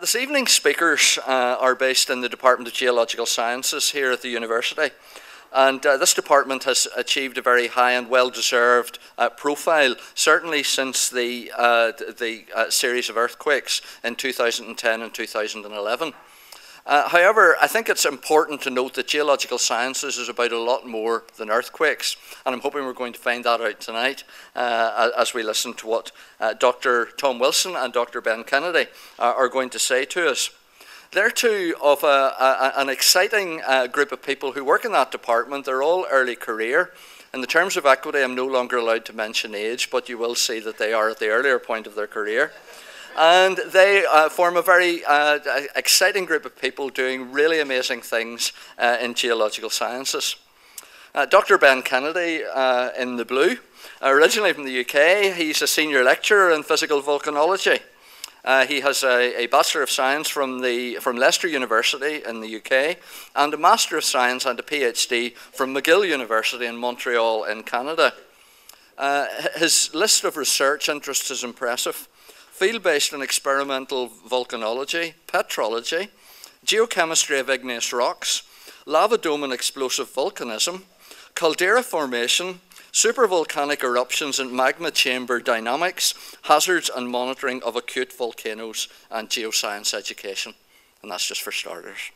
This evening's speakers are based in the Department of Geological Sciences here at the university. And this department has achieved a very high and well-deserved profile, certainly since the series of earthquakes in 2010 and 2011. However, I think it's important to note that geological sciences is about a lot more than earthquakes, and I'm hoping we're going to find that out tonight as we listen to what Dr. Tom Wilson and Dr. Ben Kennedy are going to say to us. They're two of an exciting group of people who work in that department. They're all early career. In the terms of equity, I'm no longer allowed to mention age, but you will see that they are at the earlier point of their career. And they form a very exciting group of people doing really amazing things in geological sciences. Dr. Ben Kennedy in the blue, originally from the UK, he's a senior lecturer in physical volcanology. He has a Bachelor of Science from Leicester University in the UK, and a Master of Science and a PhD from McGill University in Montreal in Canada. His list of research interests is impressive. Field-based and experimental volcanology, petrology, geochemistry of igneous rocks, lava dome and explosive volcanism, caldera formation, supervolcanic eruptions and magma chamber dynamics, hazards and monitoring of acute volcanoes, and geoscience education. And that's just for starters.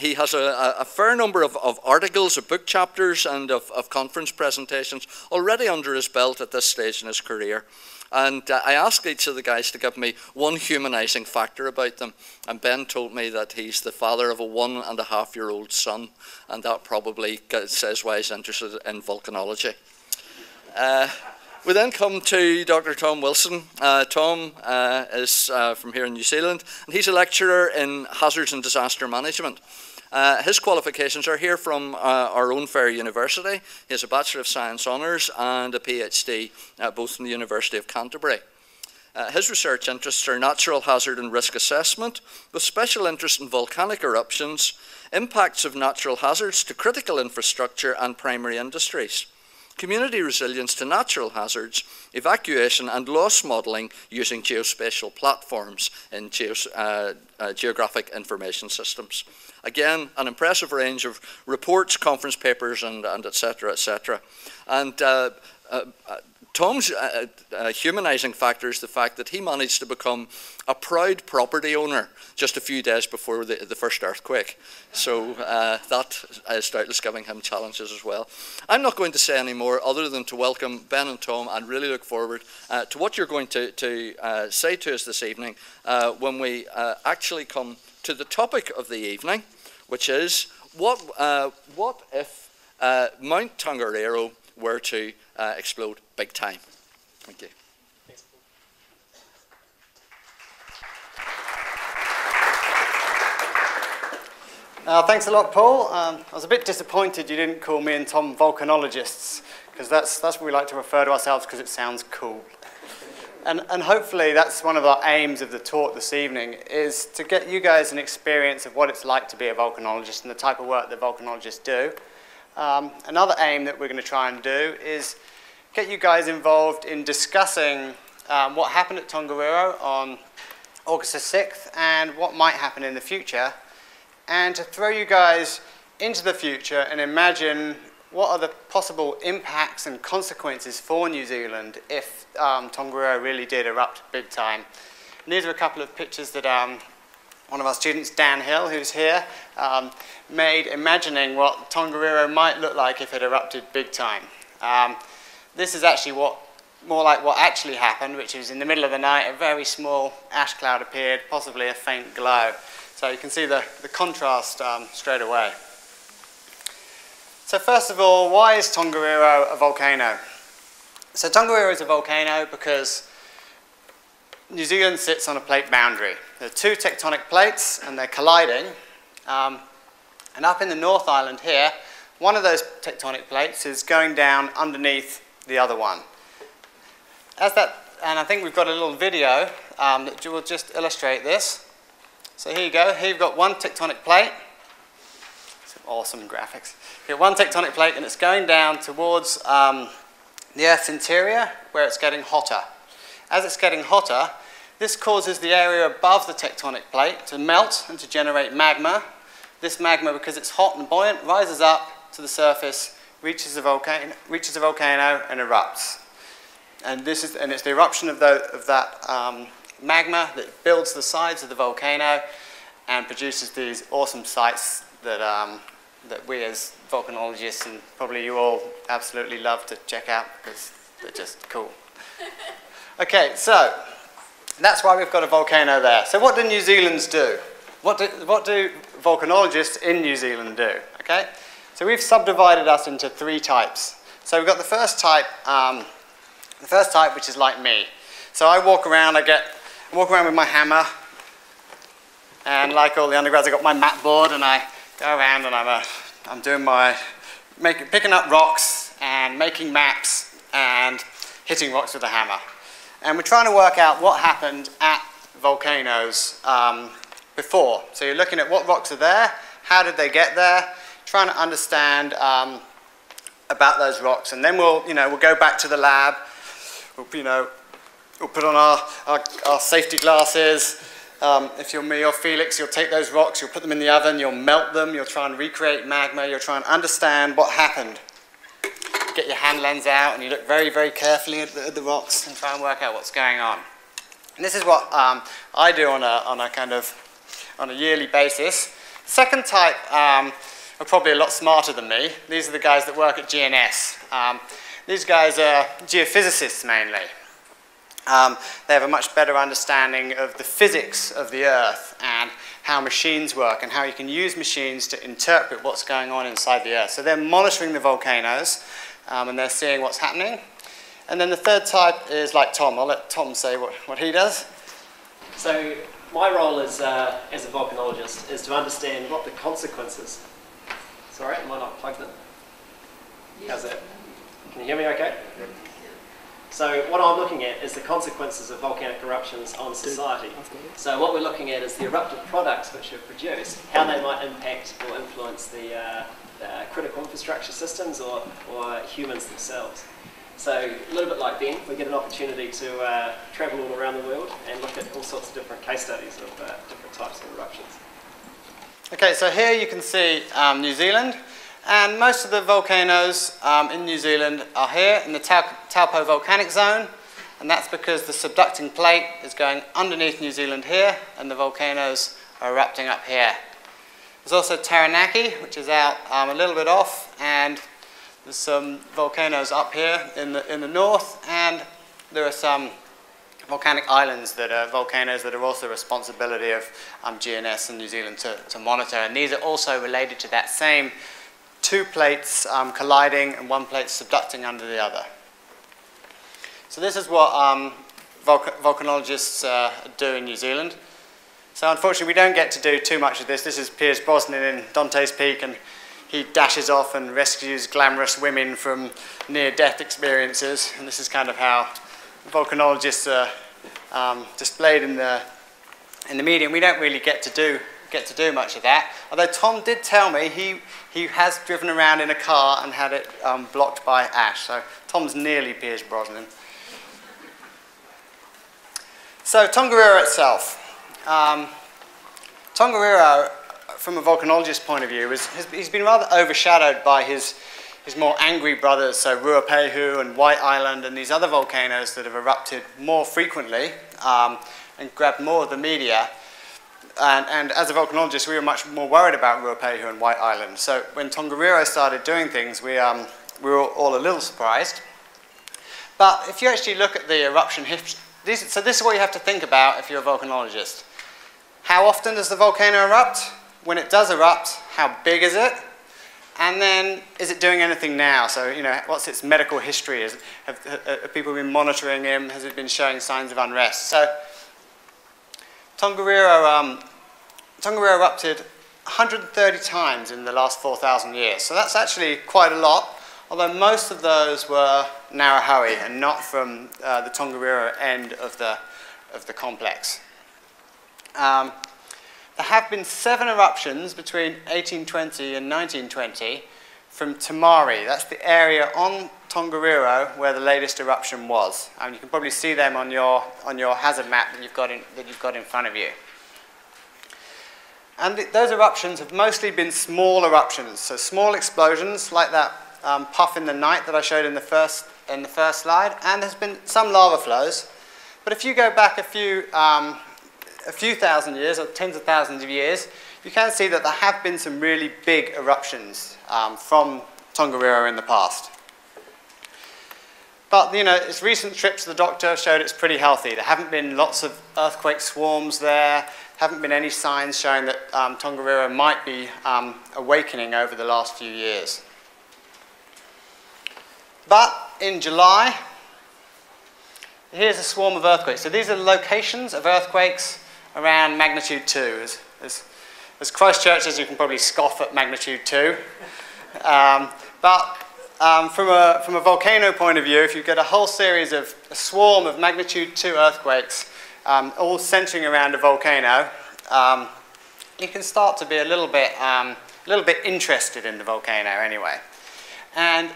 He has a fair number of articles, of book chapters, and of conference presentations already under his belt at this stage in his career. And I asked each of the guys to give me one humanizing factor about them. And Ben told me that he's the father of a 1.5-year-old son. And that probably says why he's interested in volcanology. We then come to Dr. Tom Wilson. Tom is from here in New Zealand, and he's a lecturer in hazards and disaster management. His qualifications are here from our own Fair University. He has a Bachelor of Science Honours and a PhD, both from the University of Canterbury. His research interests are natural hazard and risk assessment, with special interest in volcanic eruptions, impacts of natural hazards to critical infrastructure and primary industries, community resilience to natural hazards, evacuation and loss modelling using geospatial platforms in geographic information systems. Again, an impressive range of reports, conference papers, and et cetera, et cetera. And Tom's humanising factor is the fact that he managed to become a proud property owner just a few days before the first earthquake. So that is doubtless giving him challenges as well. I'm not going to say any more other than to welcome Ben and Tom, and really look forward to what you're going to say to us this evening when we actually come to the topic of the evening, which is what if Mount Tongariro were to explode big time. Thank you. Thanks, Paul. Thanks a lot, Paul. I was a bit disappointed you didn't call me and Tom volcanologists, because that's what we like to refer to ourselves, because it sounds cool. And hopefully that's one of our aims of the talk this evening, is to get you guys an experience of what it's like to be a volcanologist and the type of work that volcanologists do. Another aim that we're going to try and do is get you guys involved in discussing what happened at Tongariro on August the 6th and what might happen in the future, and to throw you guys into the future and imagine what are the possible impacts and consequences for New Zealand if Tongariro really did erupt big time. And these are a couple of pictures that one of our students, Dan Hill, who's here, made imagining what Tongariro might look like if it erupted big time. This is actually more like what actually happened, which is in the middle of the night, a very small ash cloud appeared, possibly a faint glow. So you can see the contrast straight away. So first of all, why is Tongariro a volcano? So Tongariro is a volcano because New Zealand sits on a plate boundary. There are two tectonic plates and they're colliding. And up in the North Island here, one of those tectonic plates is going down underneath the other one. And I think we've got a little video that will just illustrate this. So here you go. Here you've got one tectonic plate. Some awesome graphics. You've got one tectonic plate and it's going down towards the Earth's interior where it's getting hotter. As it's getting hotter, This causes the area above the tectonic plate to melt and to generate magma. This magma, because it's hot and buoyant, rises up to the surface, reaches a volcano, and erupts. And it's the eruption of that magma that builds the sides of the volcano and produces these awesome sights that that we as volcanologists and probably you all absolutely love to check out because they're just cool. Okay, so that's why we've got a volcano there. So what do New Zealanders do? What do volcanologists in New Zealand do? Okay, so we've subdivided us into three types. So we've got the first type, which is like me. So I walk around with my hammer, and like all the undergrads, I got my map board and I go around and I'm picking up rocks and making maps and hitting rocks with a hammer. And we're trying to work out what happened at volcanoes before. So you're looking at what rocks are there, how did they get there, trying to understand about those rocks. And then we'll go back to the lab, we'll put on our safety glasses. If you're me or Felix, you'll take those rocks, you'll put them in the oven, you'll melt them, you'll try and recreate magma, you'll try and understand what happened. Get your hand lens out and you look very, very carefully at the rocks and try and work out what's going on. And this is what I do on a yearly basis. The second type are probably a lot smarter than me. These are the guys that work at GNS. These guys are geophysicists mainly. They have a much better understanding of the physics of the Earth and how machines work and how you can use machines to interpret what's going on inside the Earth. So they're monitoring the volcanoes and they're seeing what's happening. And then the third type is like Tom. I'll let Tom say what he does. So my role as a volcanologist is to understand what the consequences. Sorry, am I not plugged in? Yes. How's that? Can you hear me okay? Yeah. So what I'm looking at is the consequences of volcanic eruptions on society. So what we're looking at is the eruptive products which are produced, how they might impact or influence the critical infrastructure systems or humans themselves. So a little bit like Ben, we get an opportunity to travel all around the world and look at all sorts of different case studies of different types of eruptions. Okay, so here you can see New Zealand. And most of the volcanoes in New Zealand are here in the Taupo Volcanic Zone, and that's because the subducting plate is going underneath New Zealand here, and the volcanoes are erupting up here. There's also Taranaki, which is out a little bit off, and there's some volcanoes up here in the north, and there are some volcanic islands that are volcanoes that are also the responsibility of GNS and New Zealand to monitor, and these are also related to that same two plates colliding and one plate subducting under the other. So this is what volcanologists do in New Zealand. So unfortunately we don't get to do too much of this. This is Pierce Brosnan in Dante's Peak, and he dashes off and rescues glamorous women from near-death experiences, and this is kind of how volcanologists are displayed in the media. And we don't really get to do much of that, although Tom did tell me he has driven around in a car and had it blocked by ash, so Tom's nearly Pierce Brosnan. So Tongariro itself. Tongariro, from a volcanologist's point of view, he's been rather overshadowed by his more angry brothers, so Ruapehu and White Island and these other volcanoes that have erupted more frequently and grabbed more of the media. And as a volcanologist, we were much more worried about Ruapehu and White Island. So when Tongariro started doing things, we were all a little surprised. But if you actually look at the eruption history, so this is what you have to think about if you're a volcanologist. How often does the volcano erupt? When it does erupt, how big is it? And then, is it doing anything now? So, you know, what's its medical history? Have people been monitoring him? Has it been showing signs of unrest? So Tongariro erupted 130 times in the last 4,000 years. So that's actually quite a lot, although most of those were Ngāuruhoe and not from the Tongariro end of the complex. There have been 7 eruptions between 1820 and 1920 from Te Māri. That's the area on Tongariro, where the latest eruption was, and you can probably see them on your hazard map that you've got in front of you. And those eruptions have mostly been small eruptions, so small explosions like that puff in the night that I showed in the first slide, and there's been some lava flows. But if you go back a few thousand years or tens of thousands of years, you can see that there have been some really big eruptions from Tongariro in the past. But you know, its recent trip to the doctor showed it's pretty healthy. There haven't been lots of earthquake swarms there. Haven't been any signs showing that Tongariro might be awakening over the last few years. But in July, here's a swarm of earthquakes. So these are the locations of earthquakes around magnitude 2. As Christchurch, as you can probably scoff at magnitude 2. From a volcano point of view, if you get a whole series of a swarm of magnitude 2 earthquakes, all centering around a volcano, you can start to be a little bit interested in the volcano anyway. And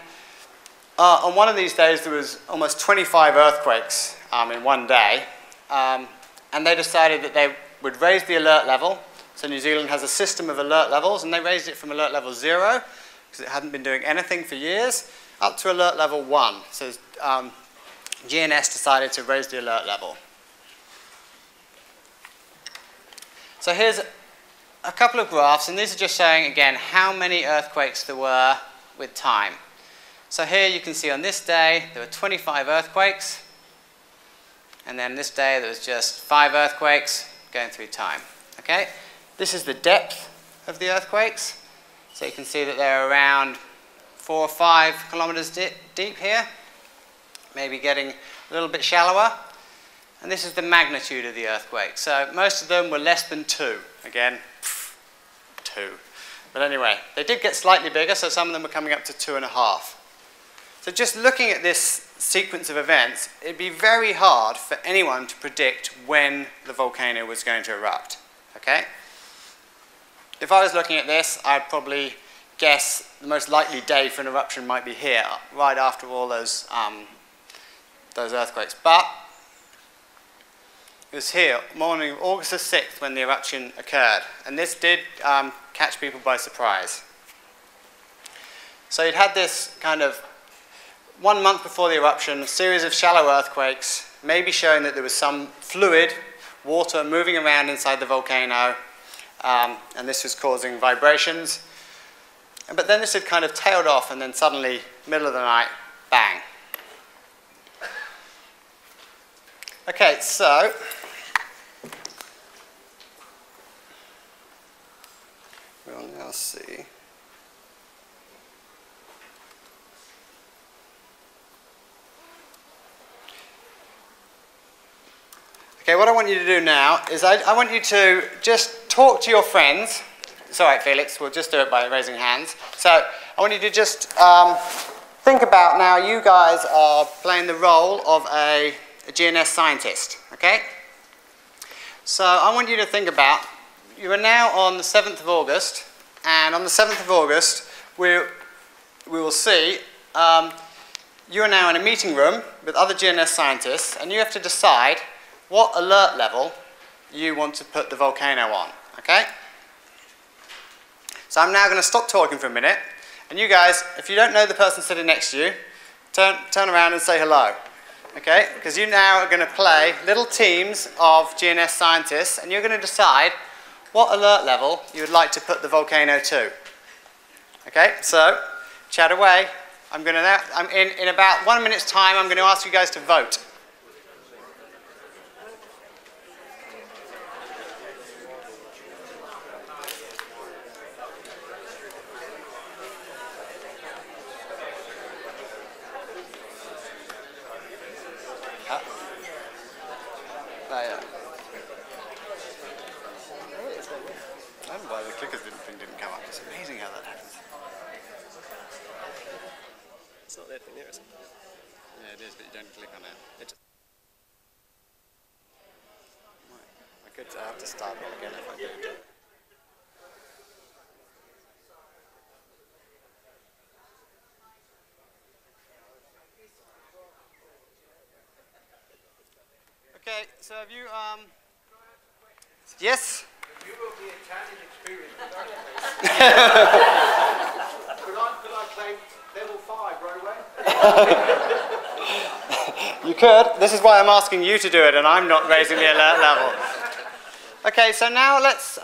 on one of these days, there was almost 25 earthquakes in one day, and they decided that they would raise the alert level. So New Zealand has a system of alert levels, and they raised it from alert level 0. It hadn't been doing anything for years, up to alert level 1. So GNS decided to raise the alert level. So here's a couple of graphs, and these are just showing, again, how many earthquakes there were with time. So here you can see on this day, there were 25 earthquakes. And then this day, there was just 5 earthquakes going through time. Okay? This is the depth of the earthquakes. So you can see that they're around 4 or 5 kilometers deep here, maybe getting a little bit shallower. And this is the magnitude of the earthquake. So most of them were less than 2. Again, 2. But anyway, they did get slightly bigger, so some of them were coming up to 2.5. So just looking at this sequence of events, it'd be very hard for anyone to predict when the volcano was going to erupt. Okay? If I was looking at this, I'd probably guess the most likely day for an eruption might be here, right after all those earthquakes. But it was here, morning of August the 6th, when the eruption occurred. And this did catch people by surprise. So you'd had this kind of, 1 month before the eruption, a series of shallow earthquakes, maybe showing that there was some fluid, water moving around inside the volcano. And this was causing vibrations. But then this had kind of tailed off, and then suddenly, middle of the night, bang. Okay, so we'll now see. Okay, what I want you to do now is I want you to just talk to your friends. It's all right, Felix, we'll just do it by raising hands. So I want you to just think about now you guys are playing the role of a GNS scientist, okay? So I want you to think about, you are now on the 7th of August, and on the 7th of August, we will see you are now in a meeting room with other GNS scientists, and you have to decide what alert level you want to put the volcano on, okay? So I'm now going to stop talking for a minute, and you guys, if you don't know the person sitting next to you, turn around and say hello, okay? Because you now are going to play little teams of GNS scientists, and you're going to decide what alert level you would like to put the volcano to, okay? So chat away. I'm going to, in about 1 minute's time, I'm going to ask you guys to vote. Okay, so have you... Yes? You will be a challenging experience. Could I claim level 5 right away? You could. This is why I'm asking you to do it, and I'm not raising the alert level. Okay, so now let's... do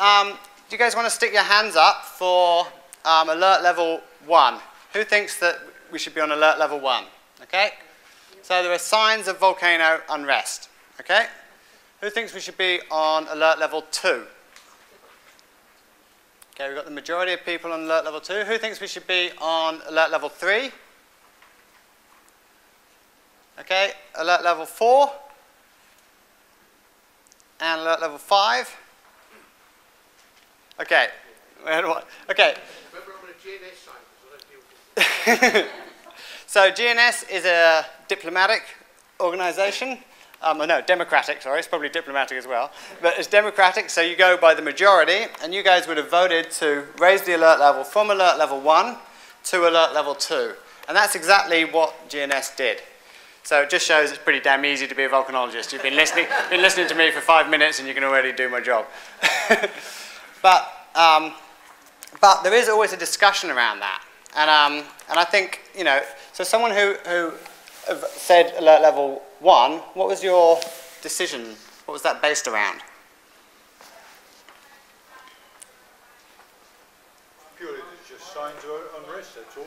you guys want to stick your hands up for alert level 1? Who thinks that we should be on alert level 1? Okay? So there are signs of volcano unrest. Okay? Who thinks we should be on alert level 2? Okay, we've got the majority of people on alert level 2. Who thinks we should be on alert level 3? Okay, alert level 4. And alert level 5. Okay. Okay. Remember, I'm on a GNS site. So GNS is a diplomatic organisation. No, democratic, sorry. It's probably diplomatic as well. But it's democratic, so you go by the majority, and you guys would have voted to raise the alert level from alert level 1 to alert level 2. And that's exactly what GNS did. So it just shows it's pretty damn easy to be a volcanologist. You've been listening, to me for 5 minutes, and you can already do my job. But there is always a discussion around that. And I think, you know, so someone who said alert level 1, what was your decision? What was that based around? Purely, there's just signs of unrest, that's all.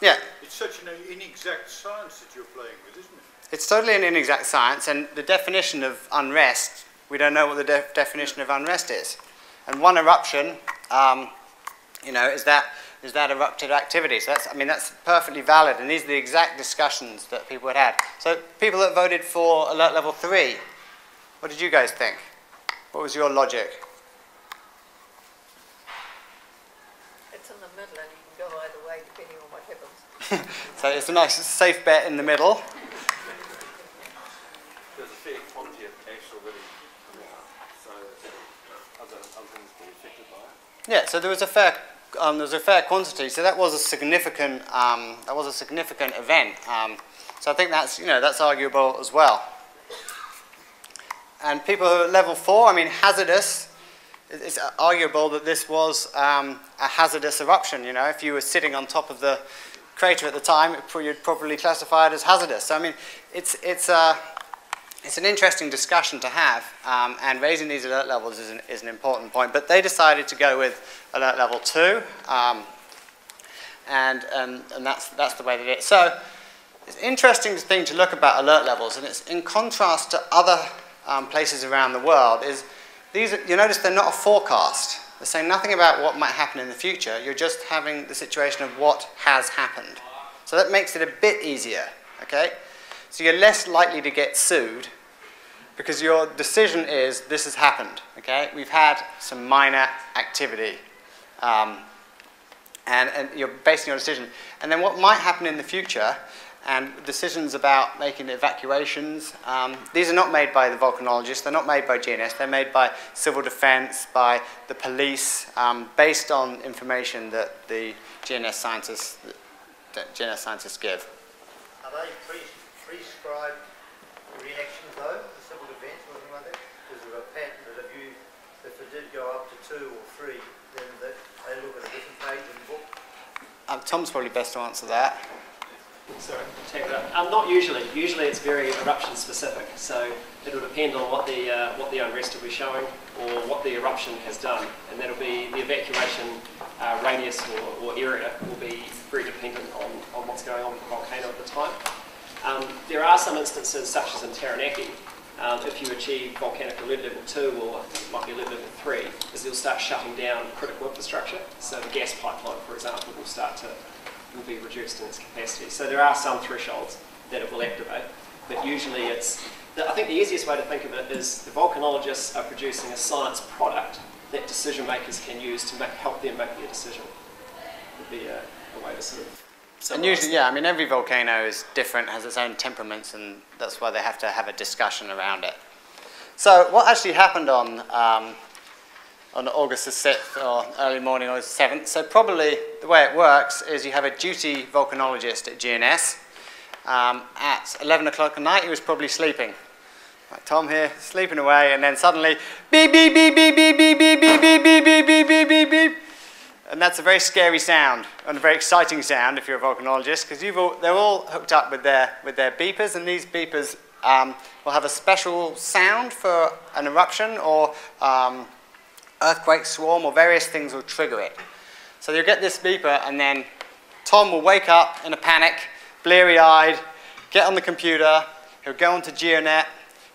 Yeah. It's such an inexact science that you're playing with, isn't it? It's totally an inexact science, and the definition of unrest, we don't know what the definition of unrest is. And one eruption, you know, is that erupted activity. So that's, I mean, that's perfectly valid. And these are the exact discussions that people had. So people that voted for alert level 3, what did you guys think? What was your logic? It's in the middle, and you can go either way depending on what happens. So it's a nice safe bet in the middle. There's a fair quantity of actual really coming up, so other things will be affected by it. Yeah, so there was a fair. There's a fair quantity, so that was a significant event. So I think that's, you know, that's arguable as well. And people who are at level 4, I mean, hazardous. It's arguable that this was a hazardous eruption. You know, if you were sitting on top of the crater at the time, you'd probably classify it as hazardous. So I mean, it's an interesting discussion to have, and raising these alert levels is an important point. But they decided to go with alert level 2, and that's the way they did it. So it's an interesting thing to look about alert levels, and it's in contrast to other places around the world. Is these, you notice they're not a forecast. They're saying nothing about what might happen in the future. You're just having the situation of what has happened. So that makes it a bit easier, okay? So you're less likely to get sued because your decision is, this has happened, okay? We've had some minor activity, and you're basing your decision. And then what might happen in the future, and decisions about making evacuations, these are not made by the volcanologists, they're not made by GNS, they're made by civil defense, by the police, based on information that the GNS scientists give. Are they prescribed reaction though? Go up to 2 or 3, then they look at a different page in the book? Tom's probably best to answer that. Sorry, take it up. Not usually. Usually it's very eruption specific, so it will depend on what the unrest will be showing or what the eruption has done, and that'll be the evacuation radius or area will be very dependent on what's going on with the volcano at the time. There are some instances, such as in Taranaki, if you achieve volcanic alert level 2 or it might be alert level 3, is they'll start shutting down critical infrastructure. So the gas pipeline, for example, will be reduced in its capacity. So there are some thresholds that it will activate, but usually it's, I think the easiest way to think of it is the volcanologists are producing a science product that decision makers can use to help them make their decision. It would be a way to sort of. And usually, yeah, I mean, every volcano is different, has its own temperaments, and that's why they have to have a discussion around it. So what actually happened on August the 6th, or early morning August the 7th, so probably the way it works is you have a duty volcanologist at GNS. At 11 o'clock at night, he was probably sleeping. Like Tom here, sleeping away, and then suddenly, beep, beep, beep, beep, beep, beep, beep, beep, beep, beep, beep, beep, beep, beep, beep. And that's a very scary sound, and a very exciting sound if you're a volcanologist, because they're all hooked up with their beepers, and these beepers will have a special sound for an eruption or earthquake swarm, or various things will trigger it. So you'll get this beeper, and then Tom will wake up in a panic, bleary-eyed, get on the computer, he'll go onto GeoNet,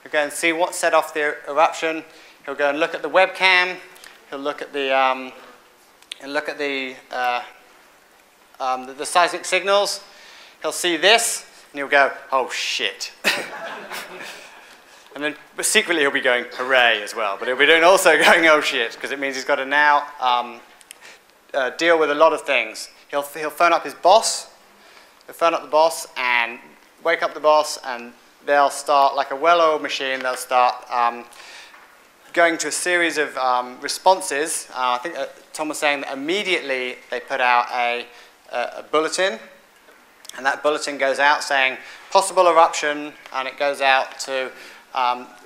he'll go and see what set off the eruption, he'll go and look at the webcam, he'll look at the... the seismic signals, he'll see this, and he'll go, oh shit. And then secretly he'll be going, hooray, as well. But he'll be also going, oh shit, because it means he's got to now deal with a lot of things. He'll phone up his boss, he'll phone up the boss, and wake up the boss, and they'll start, like a well-oiled machine, they'll start going to a series of responses. I think Tom was saying that immediately they put out a bulletin, and that bulletin goes out saying possible eruption, and it goes out to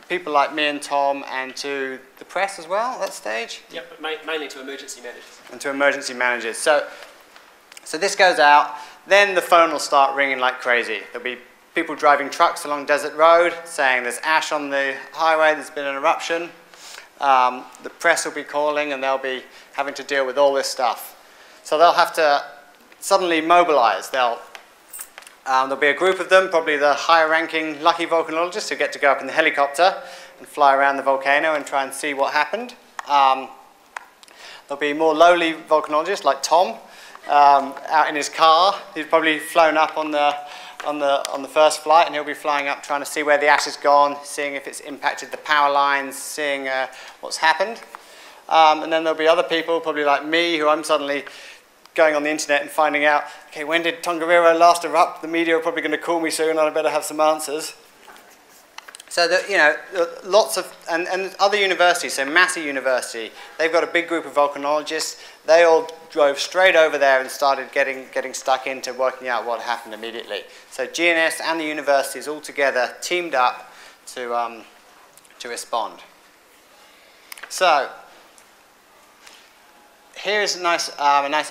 people like me and Tom, and to the press as well at that stage. Yep, but mainly to emergency managers. And to emergency managers. So this goes out, then the phone will start ringing like crazy. There'll be people driving trucks along Desert Road saying there's ash on the highway, there's been an eruption. The press will be calling, and they'll be having to deal with all this stuff. So they'll have to suddenly mobilize. There'll be a group of them, probably the higher-ranking lucky volcanologists who get to go up in the helicopter and fly around the volcano and try and see what happened. There'll be more lowly volcanologists like Tom out in his car. He's probably flown up on the first flight, and he'll be flying up trying to see where the ash has gone, seeing if it's impacted the power lines, seeing what's happened. And then there'll be other people, probably like me, who I'm suddenly going on the internet and finding out, okay, when did Tongariro last erupt? The media are probably going to call me soon, and I better have some answers. So that, you know, lots of, and other universities, so Massey University, they've got a big group of volcanologists. They all drove straight over there and started getting stuck into working out what happened immediately. So GNS and the universities all together teamed up to respond. So here is a nice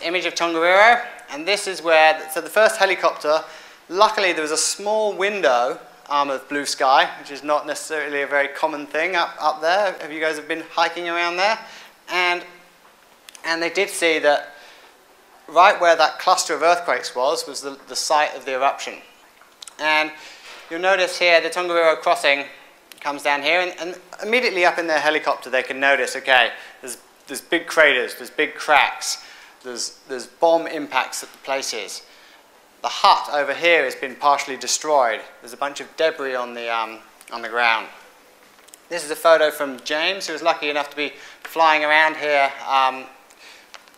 image of Tongariro, and this is where, so the first helicopter, luckily there was a small window of blue sky, which is not necessarily a very common thing up there. If you guys have been hiking around there, and they did see that right where that cluster of earthquakes was the site of the eruption. And you'll notice here the Tongariro Crossing comes down here, and immediately up in their helicopter they can notice, okay, there's big craters, there's big cracks, there's bomb impacts at the places. The hut over here has been partially destroyed. There's a bunch of debris on the ground. This is a photo from James, who was lucky enough to be flying around here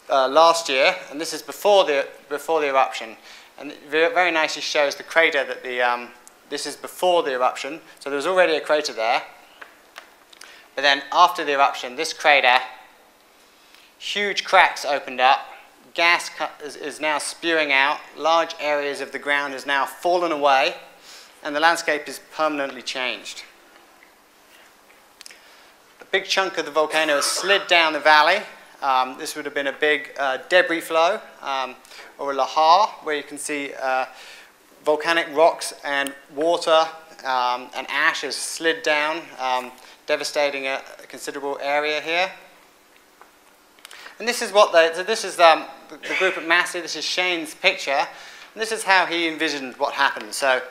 last year, and this is before the eruption. And it very nicely shows the crater that this is before the eruption. So there was already a crater there, but then after the eruption, this crater, huge cracks opened up. Gas is now spewing out, large areas of the ground has now fallen away, and the landscape is permanently changed. A big chunk of the volcano has slid down the valley. This would have been a big debris flow, or a lahar, where you can see volcanic rocks and water and ash has slid down, devastating a considerable area here. And this is what the group at Massey. This is Shane's picture, and this is how he envisioned what happened. So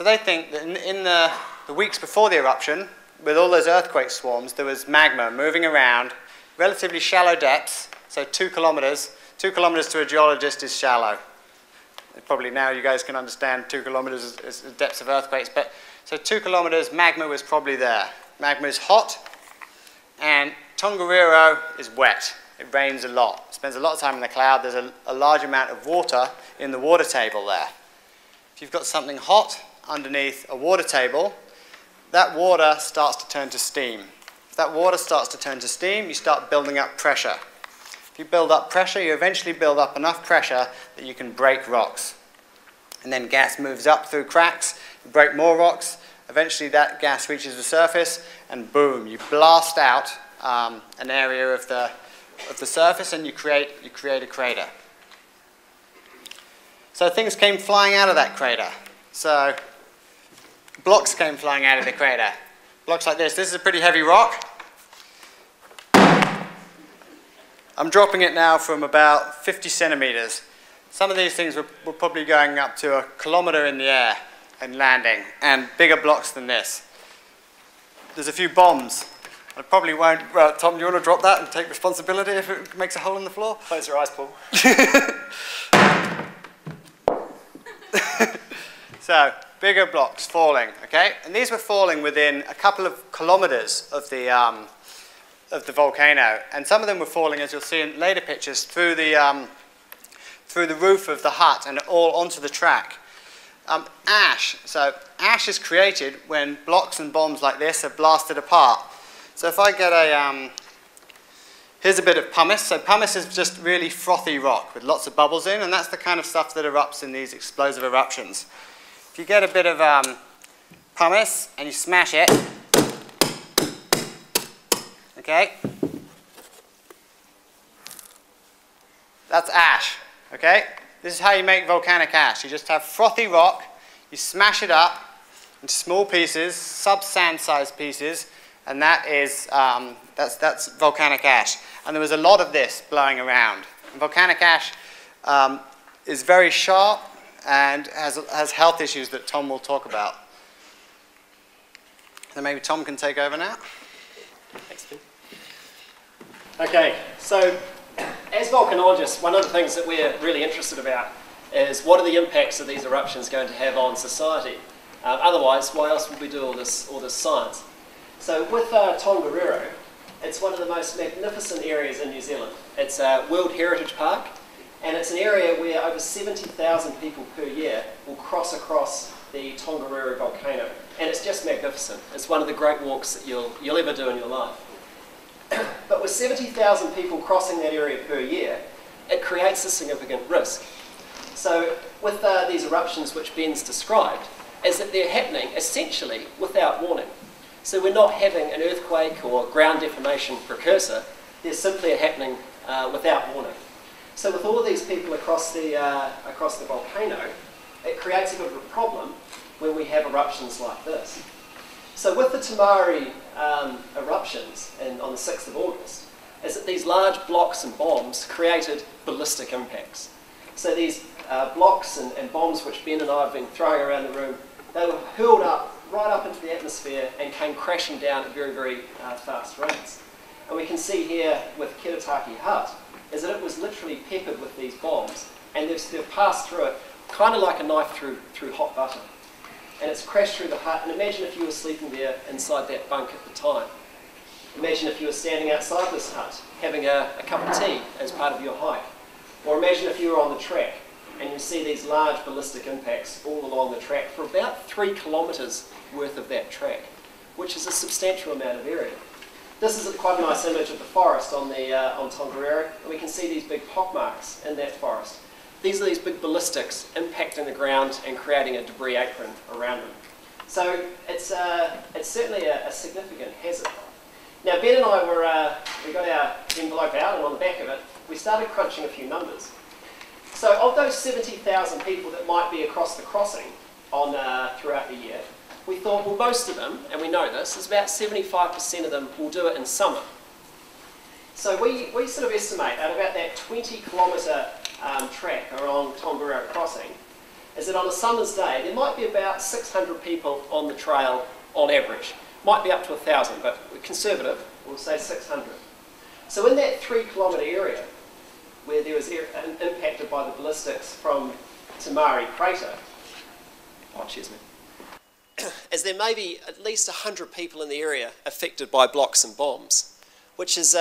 they think that in the weeks before the eruption, with all those earthquake swarms, there was magma moving around, relatively shallow depths. So 2 kilometers. 2 kilometers to a geologist is shallow. Probably now you guys can understand 2 kilometers is the depths of earthquakes. But so 2 kilometers, magma was probably there. Magma is hot, and Tongariro is wet. It rains a lot. It spends a lot of time in the cloud. There's a large amount of water in the water table there. If you've got something hot underneath a water table, that water starts to turn to steam. If that water starts to turn to steam, you start building up pressure. If you build up pressure, you eventually build up enough pressure that you can break rocks. And then gas moves up through cracks, you break more rocks, Eventually that gas reaches the surface and boom, you blast out an area of the surface and you create a crater. So things came flying out of that crater. So blocks came flying out of the crater. Blocks like this. This is a pretty heavy rock. I'm dropping it now from about 50 centimeters. Some of these things were probably going up to 1 kilometer in the air and landing, and bigger blocks than this. There's a few bombs. I probably won't. Tom, do you want to drop that and take responsibility if it makes a hole in the floor? Close your eyes, Paul. So, bigger blocks falling, okay? And these were falling within a couple of kilometers of the volcano, and some of them were falling, as you'll see in later pictures, through the roof of the hut and all onto the track. Ash. So ash is created when blocks and bombs like this are blasted apart. So if I get a here's a bit of pumice. So pumice is just really frothy rock with lots of bubbles in, and that's the kind of stuff that erupts in these explosive eruptions. If you get a bit of pumice and you smash it, okay, that's ash, okay? This is how you make volcanic ash. You just have frothy rock, you smash it up into small pieces, sub-sand-sized pieces, and that is, that's volcanic ash. And there was a lot of this blowing around. And volcanic ash is very sharp and has health issues that Tom will talk about. So maybe Tom can take over now. Thanks, Pete. Okay, so as volcanologists, one of the things that we're really interested about is what are the impacts of these eruptions going to have on society? Otherwise, why else would we do all this science? So with Tongariro, it's one of the most magnificent areas in New Zealand. It's a World Heritage Park, and it's an area where over 70,000 people per year will cross across the Tongariro volcano. And it's just magnificent. It's one of the great walks that you'll ever do in your life. But with 70,000 people crossing that area per year, it creates a significant risk. So with these eruptions which Ben's described, is that they're happening essentially without warning. So we're not having an earthquake or ground deformation precursor, they're simply happening without warning. So with all these people across the volcano, it creates a bit of a problem when we have eruptions like this. So with the Te Māri eruptions on the 6th of August, is that these large blocks and bombs created ballistic impacts. So these blocks and bombs which Ben and I have been throwing around the room, they were hurled up, right up into the atmosphere and came crashing down at very, very fast rates. And we can see here with Kiritaki Hut, is that it was literally peppered with these bombs, and they've passed through it kind of like a knife through hot butter. And it's crashed through the hut, and imagine if you were sleeping there inside that bunk at the time. Imagine if you were standing outside this hut, having a cup of tea as part of your hike. Or imagine if you were on the track, and you see these large ballistic impacts all along the track for about 3 kilometres worth of that track, which is a substantial amount of area. This is quite a nice image of the forest on Tongariro, and we can see these big pockmarks in that forest. These are these big ballistics impacting the ground and creating a debris apron around them. So it's certainly a significant hazard. Now Ben and I we got our envelope out, and on the back of it we started crunching a few numbers. So of those 70,000 people that might be across the crossing throughout the year, we thought, well, most of them, and we know this, is about 75% of them will do it in summer. So we sort of estimate at about that 20-kilometre track around Tongariro Crossing, is that on a summer's day there might be about 600 people on the trail on average. Might be up to 1,000, but we're conservative, we'll say 600. So in that 3-kilometre area where there was impacted by the ballistics from Te Māri crater, oh, excuse me, is there may be at least 100 people in the area affected by blocks and bombs, which is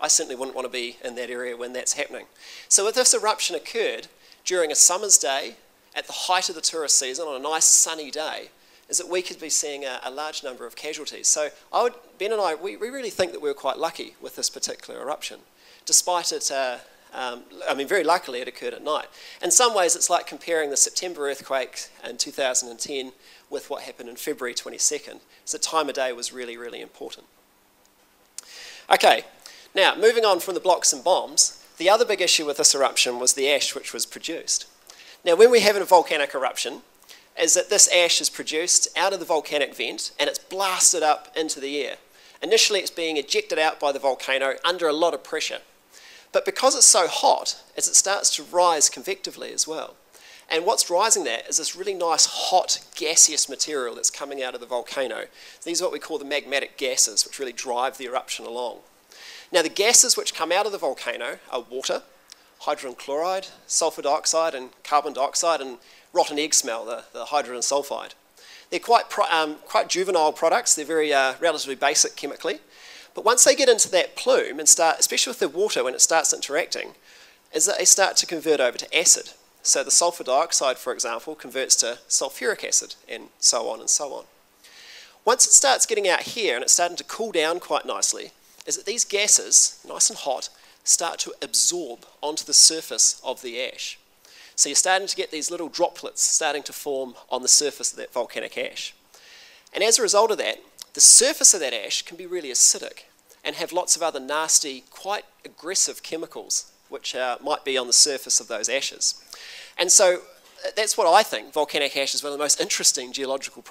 I certainly wouldn't want to be in that area when that's happening. So if this eruption occurred during a summer's day, at the height of the tourist season, on a nice sunny day, is that we could be seeing a large number of casualties. So Ben and I, we really think that we were quite lucky with this particular eruption, despite it I mean, very luckily it occurred at night. In some ways, it's like comparing the September earthquake in 2010 with what happened in February 22nd. So time of day was really, really important. Okay, now moving on from the blocks and bombs, the other big issue with this eruption was the ash which was produced. Now, when we have a volcanic eruption, is that this ash is produced out of the volcanic vent and it's blasted up into the air. Initially, it's being ejected out by the volcano under a lot of pressure. But because it's so hot, as it starts to rise convectively as well. And what's rising there is this really nice, hot, gaseous material that's coming out of the volcano. These are what we call the magmatic gases, which really drive the eruption along. Now, the gases which come out of the volcano are water, hydrogen chloride, sulfur dioxide, and carbon dioxide, and rotten egg smell, the hydrogen sulfide. They're quite juvenile products. They're very relatively basic chemically. But once they get into that plume and start, especially with the water when it starts interacting, is that they start to convert over to acid. So the sulfur dioxide, for example, converts to sulfuric acid and so on and so on. Once it starts getting out here and it's starting to cool down quite nicely, is that these gases, nice and hot, start to absorb onto the surface of the ash. So you're starting to get these little droplets starting to form on the surface of that volcanic ash. And as a result of that, the surface of that ash can be really acidic and have lots of other nasty, quite aggressive chemicals which might be on the surface of those ashes. And so that's what I think volcanic ash is one of the most interesting geological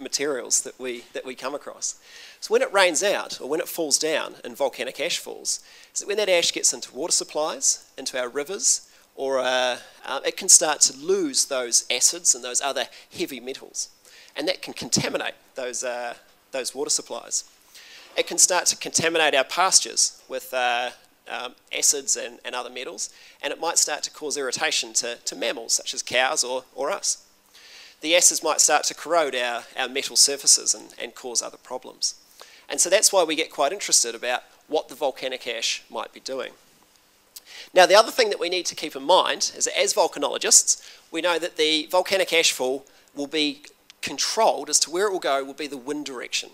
materials that we come across. So when it rains out, or when it falls down in volcanic ash falls, is that when that ash gets into water supplies, into our rivers, or it can start to lose those acids and those other heavy metals. And that can contaminate those water supplies. It can start to contaminate our pastures with acids and other metals, and it might start to cause irritation to mammals such as cows or us. The acids might start to corrode our metal surfaces and cause other problems. And so that's why we get quite interested about what the volcanic ash might be doing. Now, the other thing that we need to keep in mind is that as volcanologists, we know that the volcanic ash fall will be controlled as to where it will go will be the wind direction.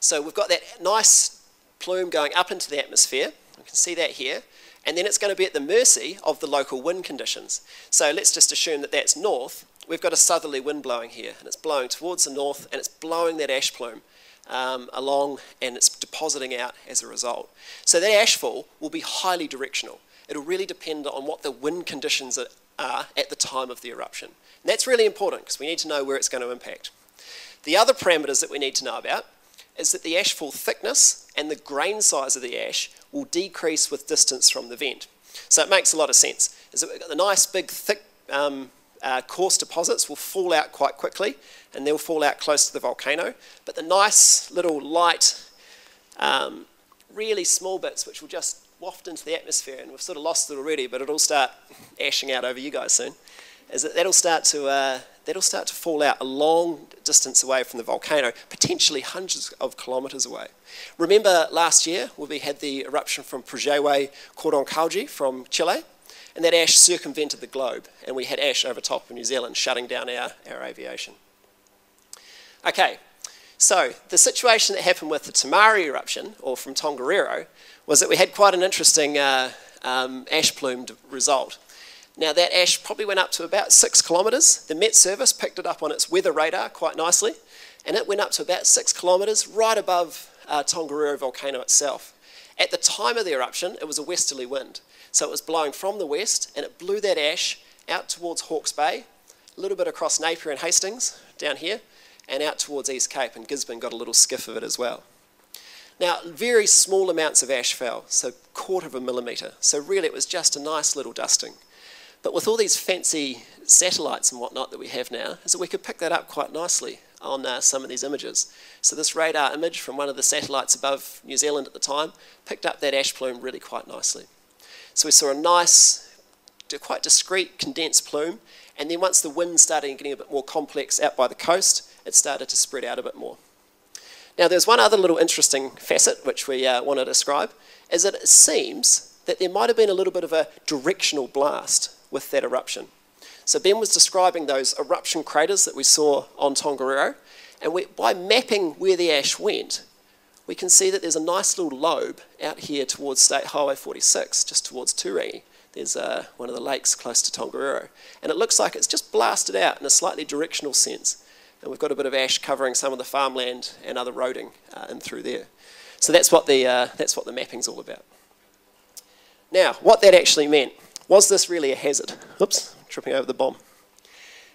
So we've got that nice plume going up into the atmosphere. You can see that here. And then it's going to be at the mercy of the local wind conditions. So let's just assume that that's north. We've got a southerly wind blowing here, and it's blowing towards the north, and it's blowing that ash plume along, and it's depositing out as a result. So that ash fall will be highly directional. It'll really depend on what the wind conditions are at the time of the eruption. And that's really important because we need to know where it's going to impact. The other parameters that we need to know about is that the ash fall thickness and the grain size of the ash will decrease with distance from the vent. So it makes a lot of sense. Is that we've got the nice big thick coarse deposits will fall out quite quickly, and they'll fall out close to the volcano. But the nice little light, really small bits which will just waft into the atmosphere, and we've sort of lost it already, but it'll start ashing out over you guys soon, is that that'll start to fall out a long distance away from the volcano, potentially hundreds of kilometres away. Remember last year when we had the eruption from Puyehue Cordón Caulle from Chile, and that ash circumvented the globe, and we had ash over top of New Zealand, shutting down our aviation. Okay, so the situation that happened with the Te Māri eruption, or from Tongariro, was that we had quite an interesting ash plume result. Now, that ash probably went up to about 6 kilometres. The Met Service picked it up on its weather radar quite nicely, and it went up to about 6 kilometres right above Tongariro volcano itself. At the time of the eruption, it was a westerly wind. So it was blowing from the west, and it blew that ash out towards Hawke's Bay, a little bit across Napier and Hastings, down here, and out towards East Cape, and Gisborne got a little skiff of it as well. Now, very small amounts of ash fell, so 1/4 of a millimetre. So really, it was just a nice little dusting. But with all these fancy satellites and whatnot that we have now, is that we could pick that up quite nicely on some of these images. So this radar image from one of the satellites above New Zealand at the time picked up that ash plume really quite nicely. So we saw a nice, quite discreet, condensed plume. And then once the wind started getting a bit more complex out by the coast, it started to spread out a bit more. Now, there's one other little interesting facet which we want to describe, is that it seems that there might have been a little bit of a directional blast with that eruption. So Ben was describing those eruption craters that we saw on Tongariro, and by mapping where the ash went, we can see that there's a nice little lobe out here towards State Highway 46, just towards Turangi, There's one of the lakes close to Tongariro. And it looks like it's just blasted out in a slightly directional sense. And we've got a bit of ash covering some of the farmland and other roading in through there. So that's what the mapping's all about. Now, what that actually meant, was this really a hazard? Oops, tripping over the bomb.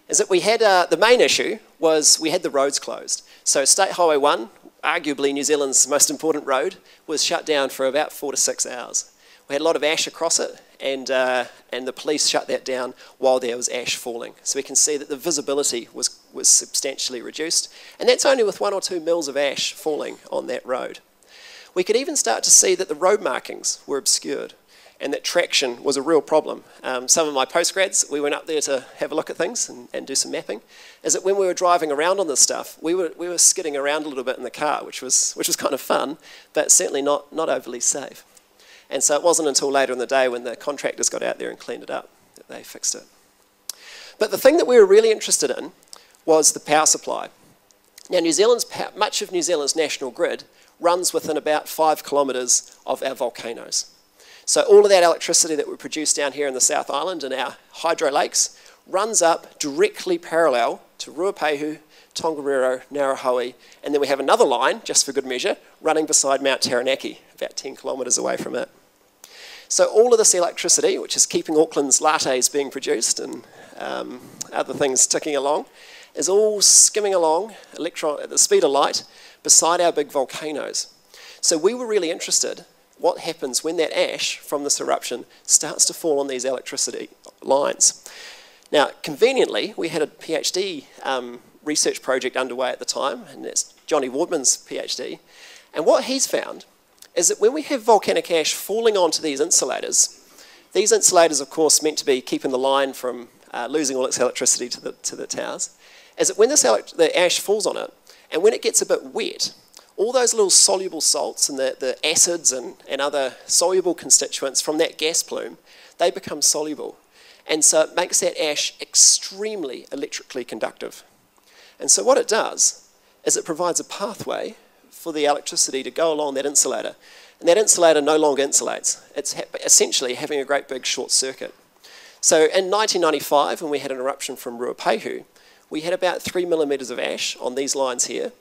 Is that we had, the main issue was we had the roads closed. So State Highway 1, arguably New Zealand's most important road, was shut down for about 4 to 6 hours. We had a lot of ash across it, and the police shut that down while there was ash falling. So we can see that the visibility was substantially reduced, and that's only with 1 or 2 mils of ash falling on that road. We could even start to see that the road markings were obscured, and that traction was a real problem. Some of my postgrads, we went up there to have a look at things and do some mapping, is that when we were driving around on this stuff, we were skidding around a little bit in the car, which was kind of fun, but certainly not overly safe. And so it wasn't until later in the day when the contractors got out there and cleaned it up that they fixed it. But the thing that we were really interested in was the power supply. Now, much of New Zealand's national grid runs within about 5 kilometres of our volcanoes. So all of that electricity that we produce down here in the South Island and our hydro lakes runs up directly parallel to Ruapehu, Tongariro, Ngāuruhoe, and then we have another line, just for good measure, running beside Mount Taranaki, about 10 kilometres away from it. So all of this electricity, which is keeping Auckland's lattes being produced and other things ticking along, is all skimming along at the speed of light beside our big volcanoes. So we were really interested what happens when that ash from this eruption starts to fall on these electricity lines. Now, conveniently, we had a PhD research project underway at the time, and it's Johnny Wardman's PhD. And what he's found is that when we have volcanic ash falling onto these insulators, of course, meant to be keeping the line from losing all its electricity to the towers, is that when the ash falls on it, and when it gets a bit wet, all those little soluble salts and the acids and other soluble constituents from that gas plume, they become soluble. And so it makes that ash extremely electrically conductive. And so what it does is it provides a pathway for the electricity to go along that insulator. And that insulator no longer insulates. It's essentially having a great big short circuit. So in 1995, when we had an eruption from Ruapehu, we had about 3 millimetres of ash on these lines here,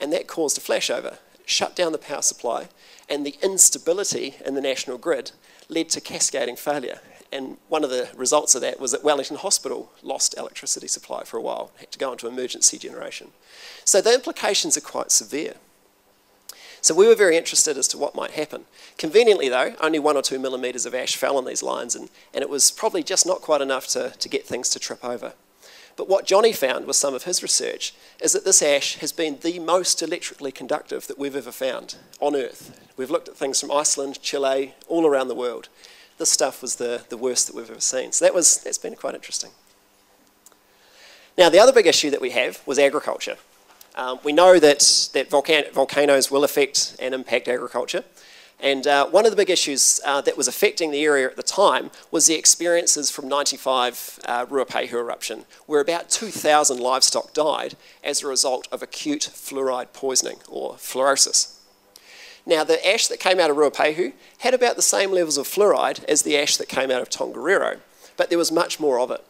and that caused a flashover. It shut down the power supply, and the instability in the national grid led to cascading failure. And one of the results of that was that Wellington Hospital lost electricity supply for a while, had to go into emergency generation. So the implications are quite severe. So we were very interested as to what might happen. Conveniently though, only 1 or 2 millimetres of ash fell on these lines, and it was probably just not quite enough to get things to trip over. But what Johnny found with some of his research is that this ash has been the most electrically conductive that we've ever found on Earth. We've looked at things from Iceland, Chile, all around the world. This stuff was the worst that we've ever seen. So that's been quite interesting. Now, the other big issue that we have was agriculture. We know that volcanoes will affect and impact agriculture. And one of the big issues that was affecting the area at the time was the experiences from 95 Ruapehu eruption, where about 2,000 livestock died as a result of acute fluoride poisoning, or fluorosis. Now, the ash that came out of Ruapehu had about the same levels of fluoride as the ash that came out of Tongariro, but there was much more of it.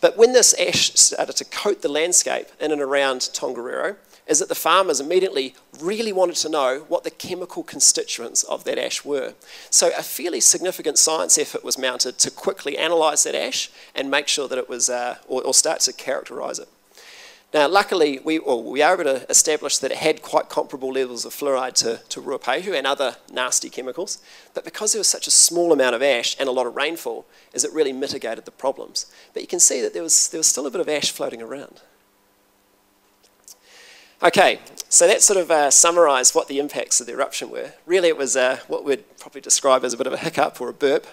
But when this ash started to coat the landscape in and around Tongariro, is that the farmers immediately really wanted to know what the chemical constituents of that ash were. So a fairly significant science effort was mounted to quickly analyse that ash and make sure that it was, or start to characterise it. Now, luckily, we are able to establish that it had quite comparable levels of fluoride to Ruapehu and other nasty chemicals, but because there was such a small amount of ash and a lot of rainfall, is it really mitigated the problems. But you can see that there was still a bit of ash floating around. Okay, so that sort of summarised what the impacts of the eruption were. Really, it was what we'd probably describe as a bit of a hiccup or a burp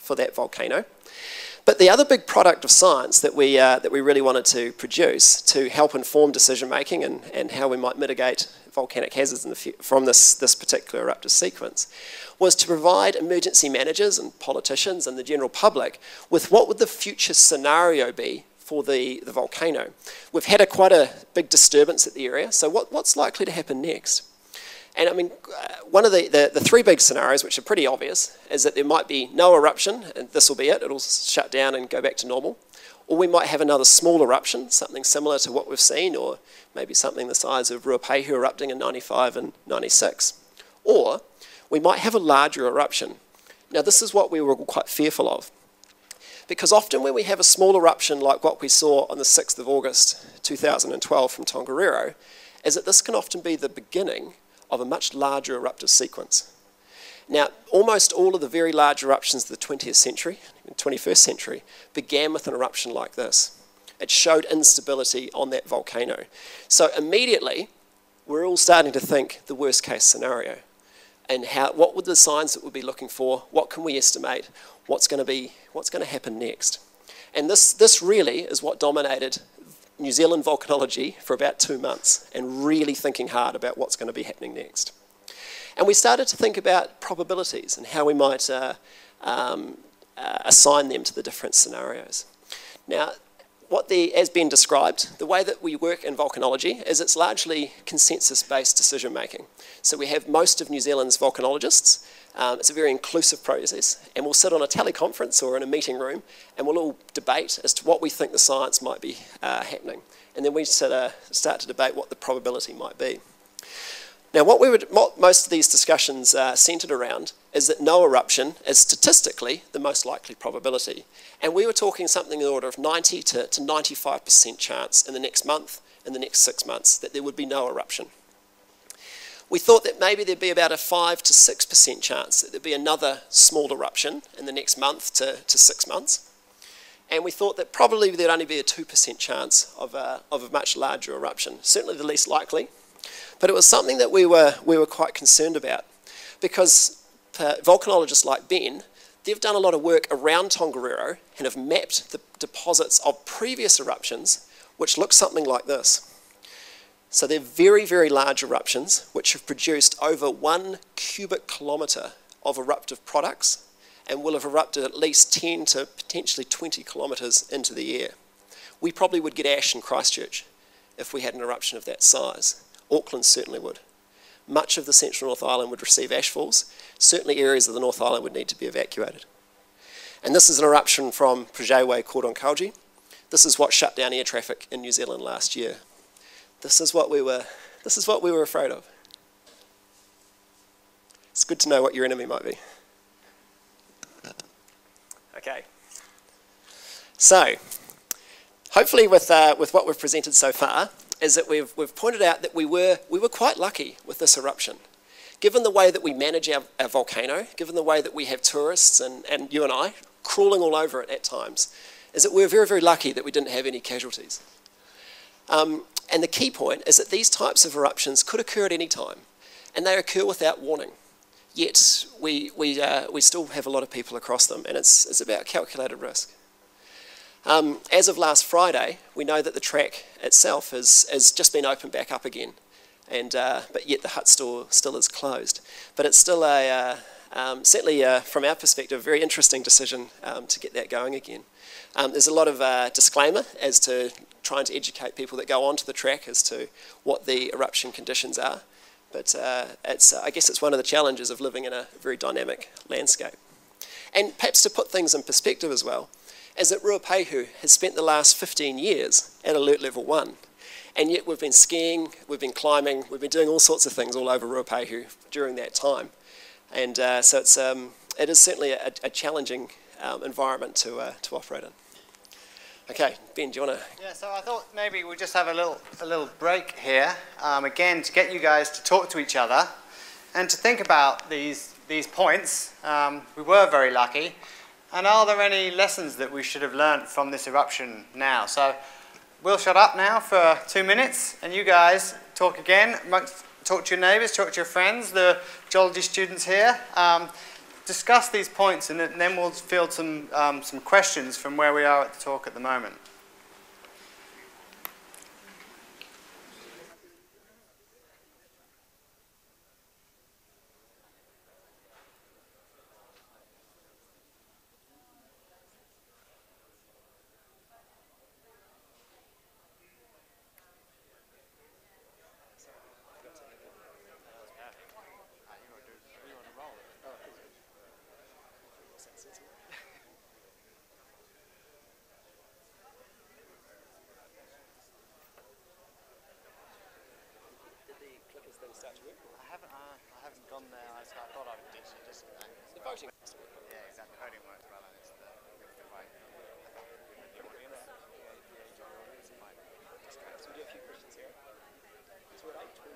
for that volcano. But the other big product of science that we really wanted to produce to help inform decision making and how we might mitigate volcanic hazards in the from this particular eruptive sequence was to provide emergency managers and politicians and the general public with what would the future scenario be for the volcano. We've had quite a big disturbance at the area, so what's likely to happen next? And I mean, one of the three big scenarios, which are pretty obvious, is that there might be no eruption, and this will be it, it'll shut down and go back to normal. Or we might have another small eruption, something similar to what we've seen, or maybe something the size of Ruapehu erupting in 95 and 96. Or we might have a larger eruption. Now, this is what we were quite fearful of, because often when we have a small eruption like what we saw on the 6th of August 2012 from Tongariro, is that this can often be the beginning of a much larger eruptive sequence. Now, almost all of the very large eruptions of the 20th century, 21st century, began with an eruption like this. It showed instability on that volcano. So immediately, we're all starting to think the worst case scenario. And what were the signs that we'll be looking for? What can we estimate? What's going to happen next? And this really is what dominated New Zealand volcanology for about 2 months, and really thinking hard about what's going to be happening next. And we started to think about probabilities and how we might assign them to the different scenarios. Now, as Ben described, the way that we work in volcanology is it's largely consensus-based decision-making. So we have most of New Zealand's volcanologists. It's a very inclusive process, and we'll sit on a teleconference or in a meeting room, and we'll all debate as to what we think the science might be happening. And then we start to debate what the probability might be. Now, what most of these discussions are centred around is that no eruption is statistically the most likely probability. And we were talking something in the order of 90 to 95% chance in the next month, in the next 6 months, that there would be no eruption. We thought that maybe there'd be about a 5 to 6% chance that there'd be another small eruption in the next month to 6 months. And we thought that probably there'd only be a 2% chance of a much larger eruption, certainly the least likely. But it was something that we were quite concerned about, because volcanologists like Ben, they've done a lot of work around Tongariro and have mapped the deposits of previous eruptions, which look something like this. So they're very, very large eruptions, which have produced over 1 cubic kilometre of eruptive products and will have erupted at least 10 to potentially 20 kilometres into the air. We probably would get ash in Christchurch if we had an eruption of that size. Auckland certainly would. Much of the central North Island would receive ash falls. Certainly areas of the North Island would need to be evacuated. And this is an eruption from Puyehue Cordón Caulle. This is what shut down air traffic in New Zealand last year. This is what we were afraid of. It's good to know what your enemy might be. Okay. So, hopefully with what we've presented so far, is that we've pointed out that we were quite lucky with this eruption. Given the way that we manage our volcano, given the way that we have tourists and you and I crawling all over it at times, is that we're very, very lucky that we didn't have any casualties. And the key point is that these types of eruptions could occur at any time, and they occur without warning. Yet we still have a lot of people across them, and it's about calculated risk. As of last Friday, we know that the track itself has just been opened back up again, and but yet the hut store still is closed. But it's still a certainly from our perspective a very interesting decision to get that going again. There's a lot of disclaimer as to trying to educate people that go onto the track as to what the eruption conditions are. But I guess it's one of the challenges of living in a very dynamic landscape. And perhaps to put things in perspective as well, is that Ruapehu has spent the last 15 years at alert level 1. And yet we've been skiing, we've been climbing, we've been doing all sorts of things all over Ruapehu during that time. And so it is certainly a challenging environment to operate in. Okay, Ben, do you want to? Yeah, so I thought maybe we'll just have a little break here, again, to get you guys to talk to each other and to think about these points. We were very lucky. And are there any lessons that we should have learnt from this eruption now? So we'll shut up now for 2 minutes, and you guys talk again, talk to your neighbours, talk to your friends, the geology students here. Discuss these points, and then we'll field some questions from where we are at the talk at the moment. I haven't gone there. I thought I would actually just. The voting. Yeah, exactly. Voting works well, and it's the right. So we do a few questions here. So we're at 8:20.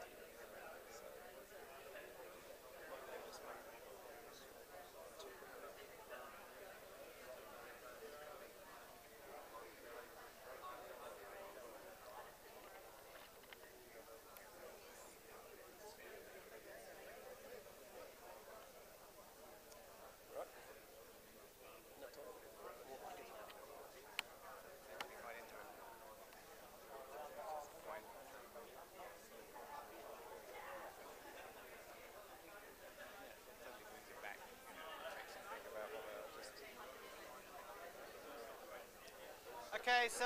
Okay, so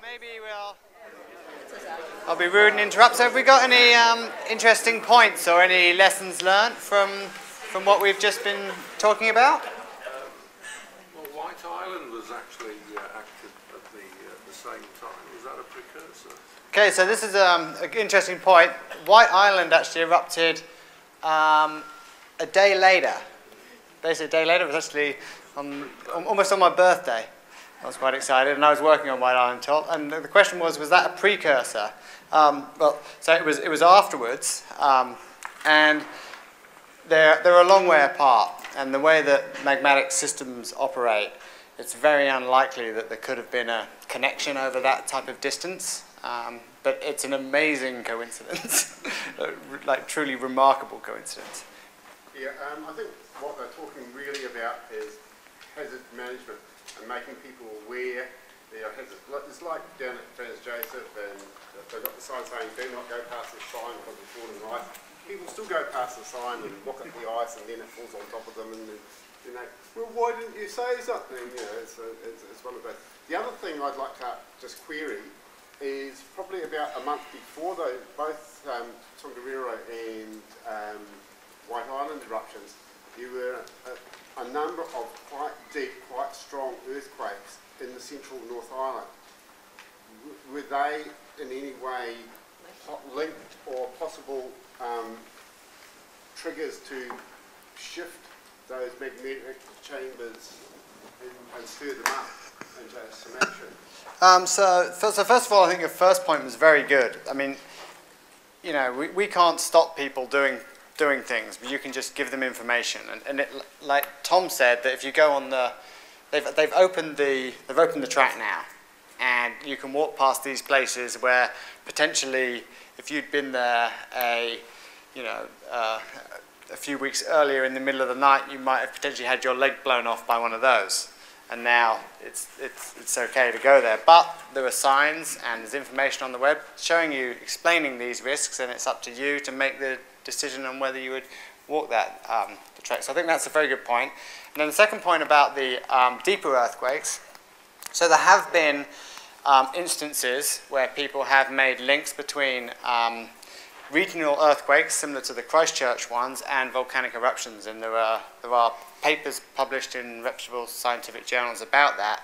maybe we'll. I'll be rude and interrupt. So, have we got any interesting points or any lessons learnt from what we've just been talking about? Well, White Island was actually active at the same time. Is that a precursor? Okay, so this is an interesting point. White Island actually erupted a day later. Basically, a day later. It was actually almost on my birthday. I was quite excited, and I was working on White Island Top. And the question was that a precursor? Well, so it was afterwards, and they're a long way apart. And the way that magmatic systems operate, it's very unlikely that there could have been a connection over that type of distance. But it's an amazing coincidence, like truly remarkable coincidence. Yeah, I think what they're talking really about is hazard management. And making people aware their hazards. It's like down at Trans Joseph, and they've got the sign saying do not go past the sign because it's falling ice. People still go past the sign and look at the ice, and then it falls on top of them, and then, you know, well, why didn't you say something? You know, it's one of those. The other thing I'd like to just query is probably about a month before, though, both Tongariro and White Island eruptions, you were a number of quite deep, quite strong earthquakes in the central North Island. Were they in any way linked or possible triggers to shift those magnetic chambers and stir them up into some action? So first of all, I think your first point was very good. I mean, you know, we can't stop people doing things, but you can just give them information. And it, like Tom said, that if you go on the, they've opened the track now, and you can walk past these places where potentially, if you'd been there a few weeks earlier in the middle of the night, you might have potentially had your leg blown off by one of those. And now it's okay to go there. But there are signs, and there's information on the web showing you, explaining these risks, and it's up to you to make the decision on whether you would walk that the track. So I think that's a very good point. And then the second point about the deeper earthquakes. So there have been instances where people have made links between regional earthquakes, similar to the Christchurch ones, and volcanic eruptions. And there are papers published in reputable scientific journals about that.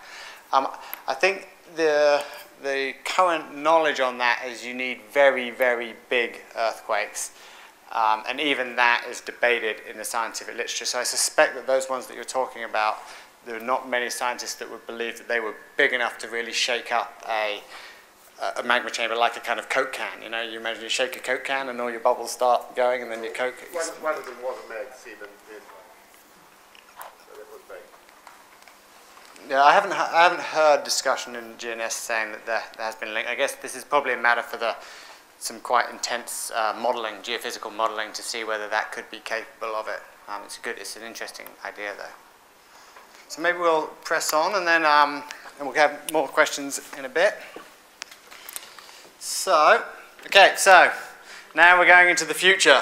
I think the current knowledge on that is you need very, very big earthquakes. And even that is debated in the scientific literature. So I suspect that those ones that you're talking about, there are not many scientists that would believe that they were big enough to really shake up a magma chamber like a kind of Coke can. You know, you imagine you shake a Coke can and all your bubbles start going, and then your Coke... One of them was a Mag 7. So that was big. Yeah, I haven't heard discussion in GNS saying that there has been a link. I guess this is probably a matter for some quite intense modelling, geophysical modelling, to see whether that could be capable of it. It's an interesting idea though. So maybe we'll press on, and then and we'll have more questions in a bit. So, okay, so now we're going into the future,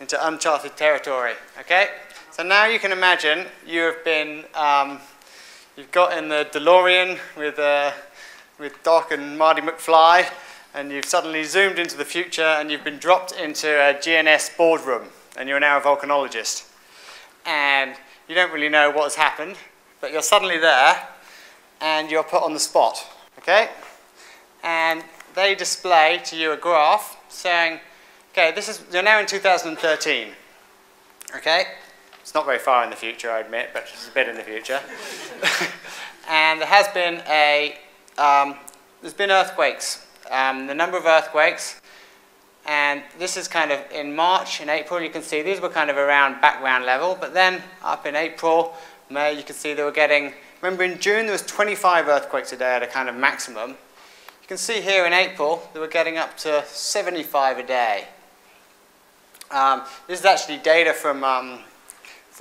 into uncharted territory, okay? So now you can imagine you have been, you've got in the DeLorean with Doc and Marty McFly, and you've suddenly zoomed into the future, and you've been dropped into a GNS boardroom, and you're now a volcanologist. And you don't really know what has happened, but you're suddenly there, and you're put on the spot, okay? And they display to you a graph saying, Okay, this is, you're now in 2013. Okay? It's not very far in the future, I admit, but it's a bit in the future. And there has been a, there's been earthquakes. The number of earthquakes, and this is kind of in March and April, you can see these were kind of around background level, but then up in April, May, you can see they were getting, remember in June there was 25 earthquakes a day at a kind of maximum. You can see here in April, they were getting up to 75 a day. This is actually data from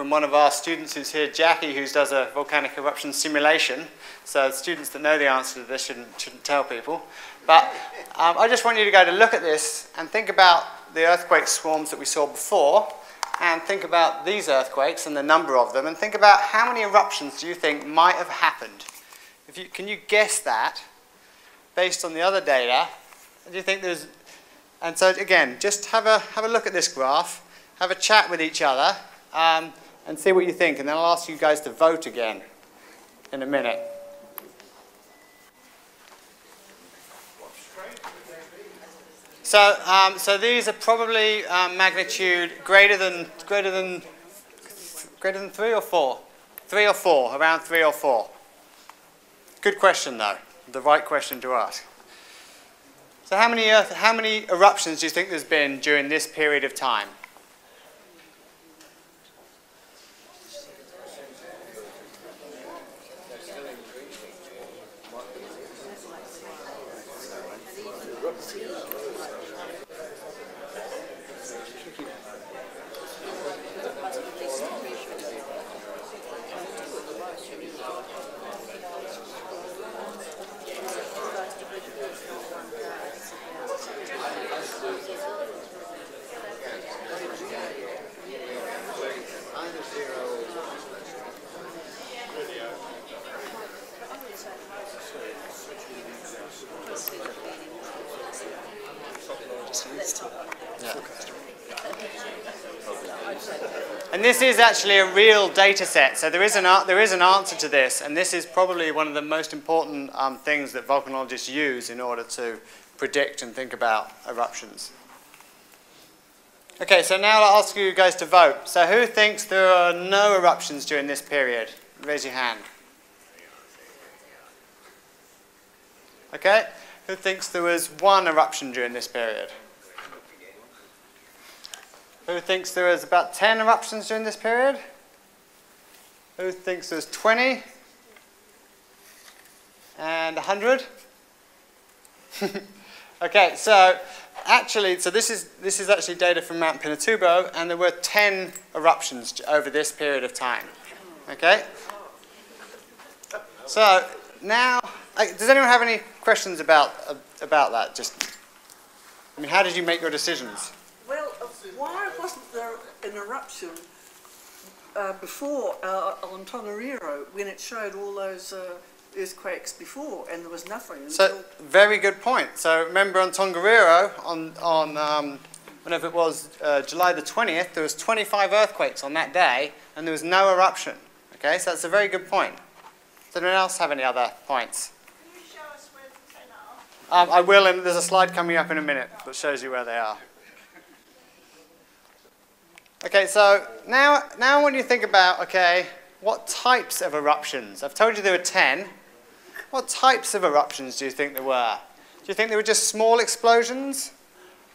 one of our students who's here, Jackie, who does a volcanic eruption simulation. So students that know the answer to this shouldn't tell people. But I just want you to go to look at this and think about the earthquake swarms that we saw before, and think about these earthquakes and the number of them, and think about how many eruptions do you think might have happened. If you, can you guess that based on the other data? Do you think there's, and so again, just have a look at this graph, have a chat with each other, and see what you think, and then I'll ask you guys to vote again in a minute. So, so these are probably magnitude greater than 3 or 4, 3 or 4, around 3 or 4. Good question though, the right question to ask. So, how many eruptions do you think there's been during this period of time? And this is actually a real data set, so there is an answer to this, and this is probably one of the most important things that volcanologists use in order to predict and think about eruptions. Okay, so now I'll ask you guys to vote. So who thinks there are no eruptions during this period? Raise your hand. Okay, who thinks there was 1 eruption during this period? Who thinks there was about 10 eruptions during this period? Who thinks there's 20? And 100? Okay, so actually, so this is actually data from Mount Pinatubo, and there were 10 eruptions over this period of time. Okay? So now, does anyone have any questions about that? Just, I mean, how did you make your decisions? Well, why wasn't there an eruption before on Tongariro when it showed all those earthquakes before and there was nothing? So, very good point. So remember on Tongariro, on whenever it was July the 20th, there was 25 earthquakes on that day and there was no eruption. Okay, so that's a very good point. Does anyone else have any other points? Can you show us where they are? I will, and there's a slide coming up in a minute that shows you where they are. Okay, so now I want you to think about, okay, what types of eruptions? I've told you there were 10. What types of eruptions do you think there were? Do you think there were just small explosions?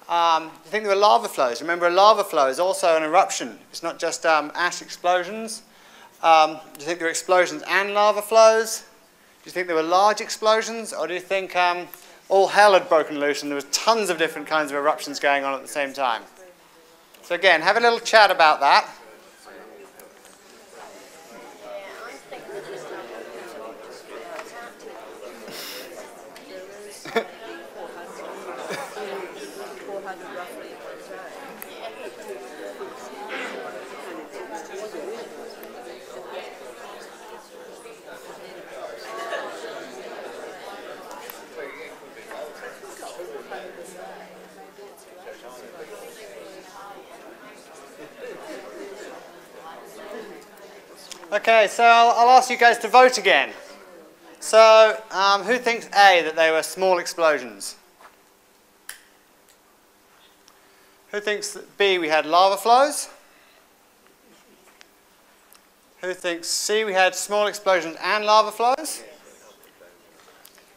Do you think there were lava flows? Remember, a lava flow is also an eruption. It's not just ash explosions. Do you think there were explosions and lava flows? Do you think there were large explosions? Or do you think all hell had broken loose and there were tons of different kinds of eruptions going on at the same time? So again, have a little chat about that. Okay, so I'll ask you guys to vote again. So, who thinks A, that they were small explosions? Who thinks that B, we had lava flows? Who thinks C, we had small explosions and lava flows?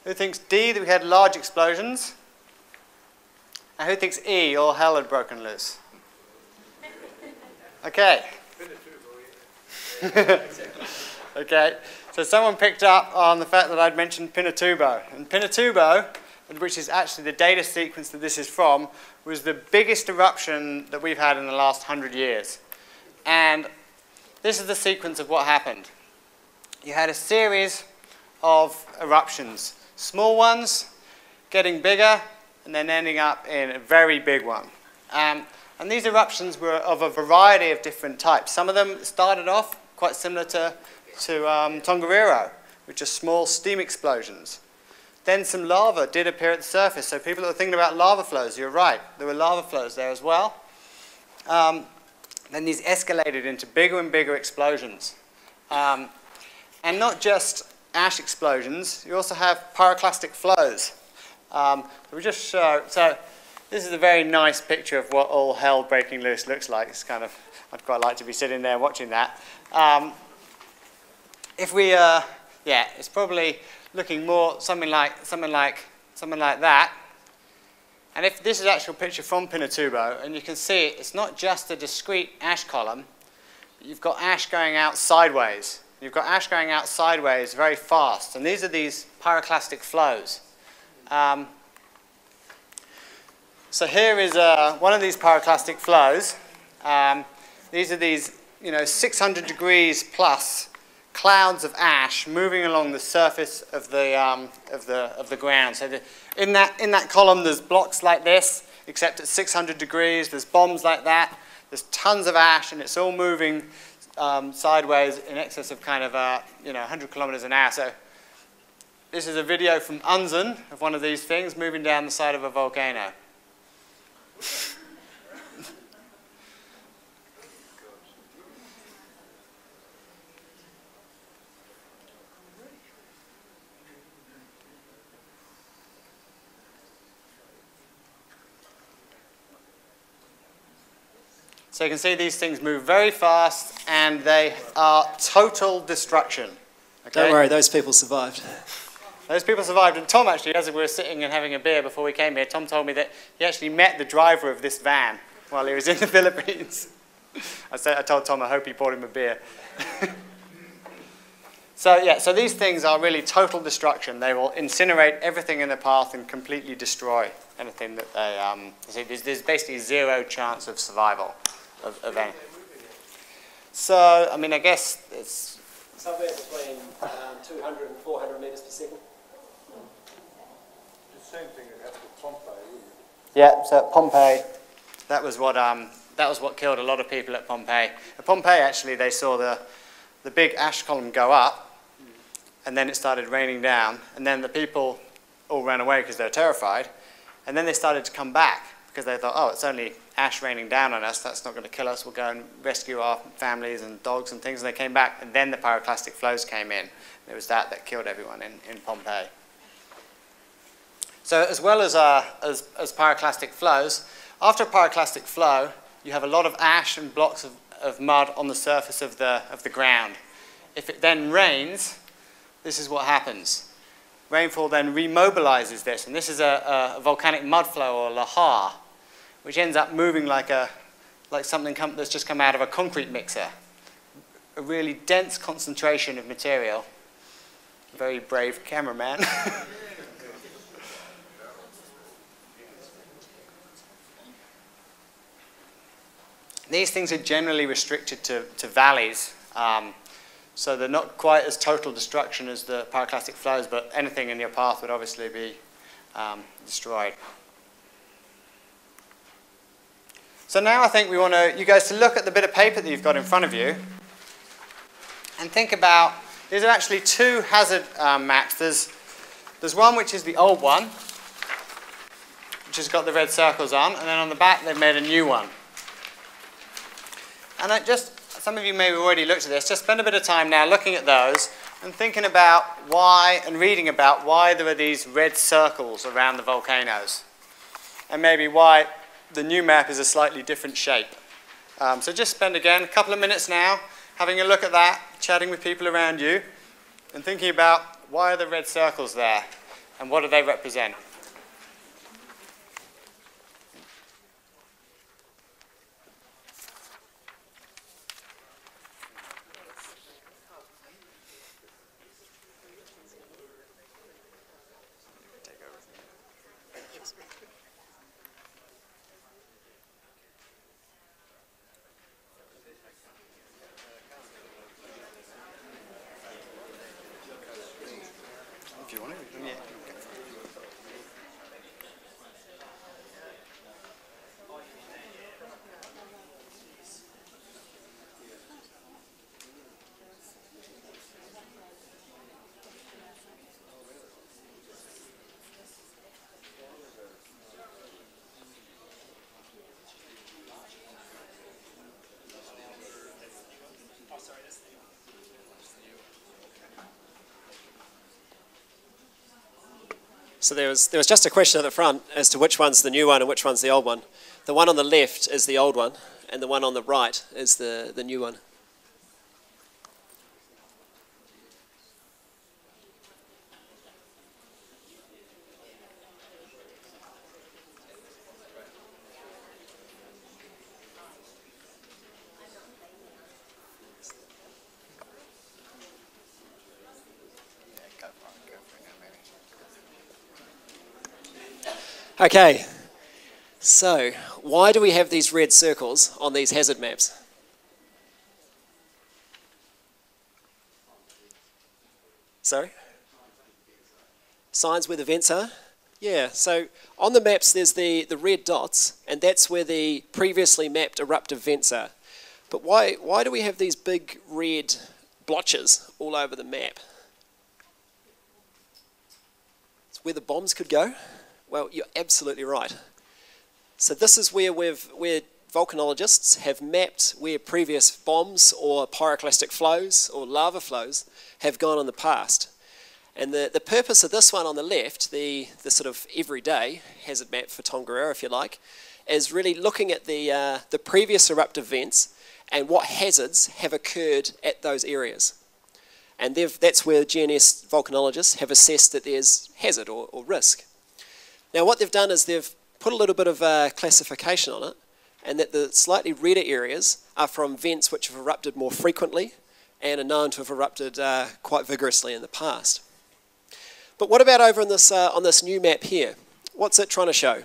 Who thinks D, that we had large explosions? And who thinks E, all hell had broken loose? Okay. Okay, so someone picked up on the fact that I'd mentioned Pinatubo. And Pinatubo, which is actually the data sequence that this is from, was the biggest eruption that we've had in the last 100 years. And this is the sequence of what happened. You had a series of eruptions, small ones getting bigger and then ending up in a very big one. And these eruptions were of a variety of different types. Some of them started off quite similar to Tongariro, which are small steam explosions. Then some lava did appear at the surface. So people that were thinking about lava flows, you're right. There were lava flows there as well. Then these escalated into bigger and bigger explosions. And not just ash explosions. You also have pyroclastic flows. We just show, so this is a very nice picture of what all hell breaking loose looks like. It's kind of, I'd quite like to be sitting there watching that. If we, yeah, it's probably looking more something like that. And if this is an actual picture from Pinatubo, and you can see it's not just a discrete ash column, but you've got ash going out sideways. You've got ash going out sideways very fast, and these are these pyroclastic flows. So here is one of these pyroclastic flows. These are these, you know, 600 degrees plus clouds of ash moving along the surface of the ground. So in that column, there's blocks like this, except at 600 degrees. There's bombs like that. There's tons of ash, and it's all moving sideways in excess of kind of 100 kilometers an hour. So this is a video from Unzen of one of these things moving down the side of a volcano. So you can see these things move very fast, and they are total destruction. Okay? Don't worry, those people survived. Those people survived, and Tom actually, as we were sitting and having a beer before we came here, Tom told me that he actually met the driver of this van while he was in the Philippines. I told Tom I hope he bought him a beer. So yeah, so these things are really total destruction. They will incinerate everything in their path and completely destroy anything that they, see, there's basically zero chance of survival. Of any. So, I mean, I guess it's... somewhere between 200 and 400 metres per second. The same thing that happened with Pompeii, isn't it? Yeah, so at Pompeii, that was what killed a lot of people at Pompeii. At Pompeii, actually, they saw the big ash column go up, and then it started raining down, and then the people all ran away because they were terrified, and then they started to come back because they thought, oh, it's only ash raining down on us, that's not going to kill us, we'll go and rescue our families and dogs and things. And they came back, and then the pyroclastic flows came in. And it was that killed everyone in Pompeii. So as well as pyroclastic flows, after a pyroclastic flow, you have a lot of ash and blocks of mud on the surface of the ground. If it then rains, this is what happens. Rainfall then remobilizes this, and this is a volcanic mudflow, or lahar, which ends up moving like something that's just come out of a concrete mixer. A really dense concentration of material. Very brave cameraman. These things are generally restricted to valleys, so they're not quite as total destruction as the pyroclastic flows, but anything in your path would obviously be destroyed. So now I think we want you guys to look at the bit of paper that you've got in front of you and think about, these are actually two hazard maps. There's one which is the old one, which has got the red circles on, and then on the back they've made a new one. And some of you may have already looked at this, just spend a bit of time now looking at those and thinking about why, and reading about why there are these red circles around the volcanoes, and maybe why the new map is a slightly different shape. So just spend, again, a couple of minutes now having a look at that, chatting with people around you, and thinking about why are the red circles there, and what do they represent? So there was just a question at the front as to which one's the new one and which one's the old one. The one on the left is the old one, and the one on the right is the new one. Okay, so why do we have these red circles on these hazard maps? Sorry? Signs where the vents are? Yeah, so on the maps there's the red dots, and that's where the previously mapped eruptive vents are. But why do we have these big red blotches all over the map? It's where the bombs could go. Well, you're absolutely right. So this is where volcanologists have mapped where previous bombs or pyroclastic flows or lava flows have gone in the past. And the purpose of this one on the left, the sort of everyday hazard map for Tongariro, if you like, is really looking at the previous eruptive vents and what hazards have occurred at those areas. And that's where GNS volcanologists have assessed that there's hazard or risk. Now what they've done is they've put a little bit of classification on it, and that the slightly redder areas are from vents which have erupted more frequently and are known to have erupted quite vigorously in the past. But what about over on this new map here? What's it trying to show?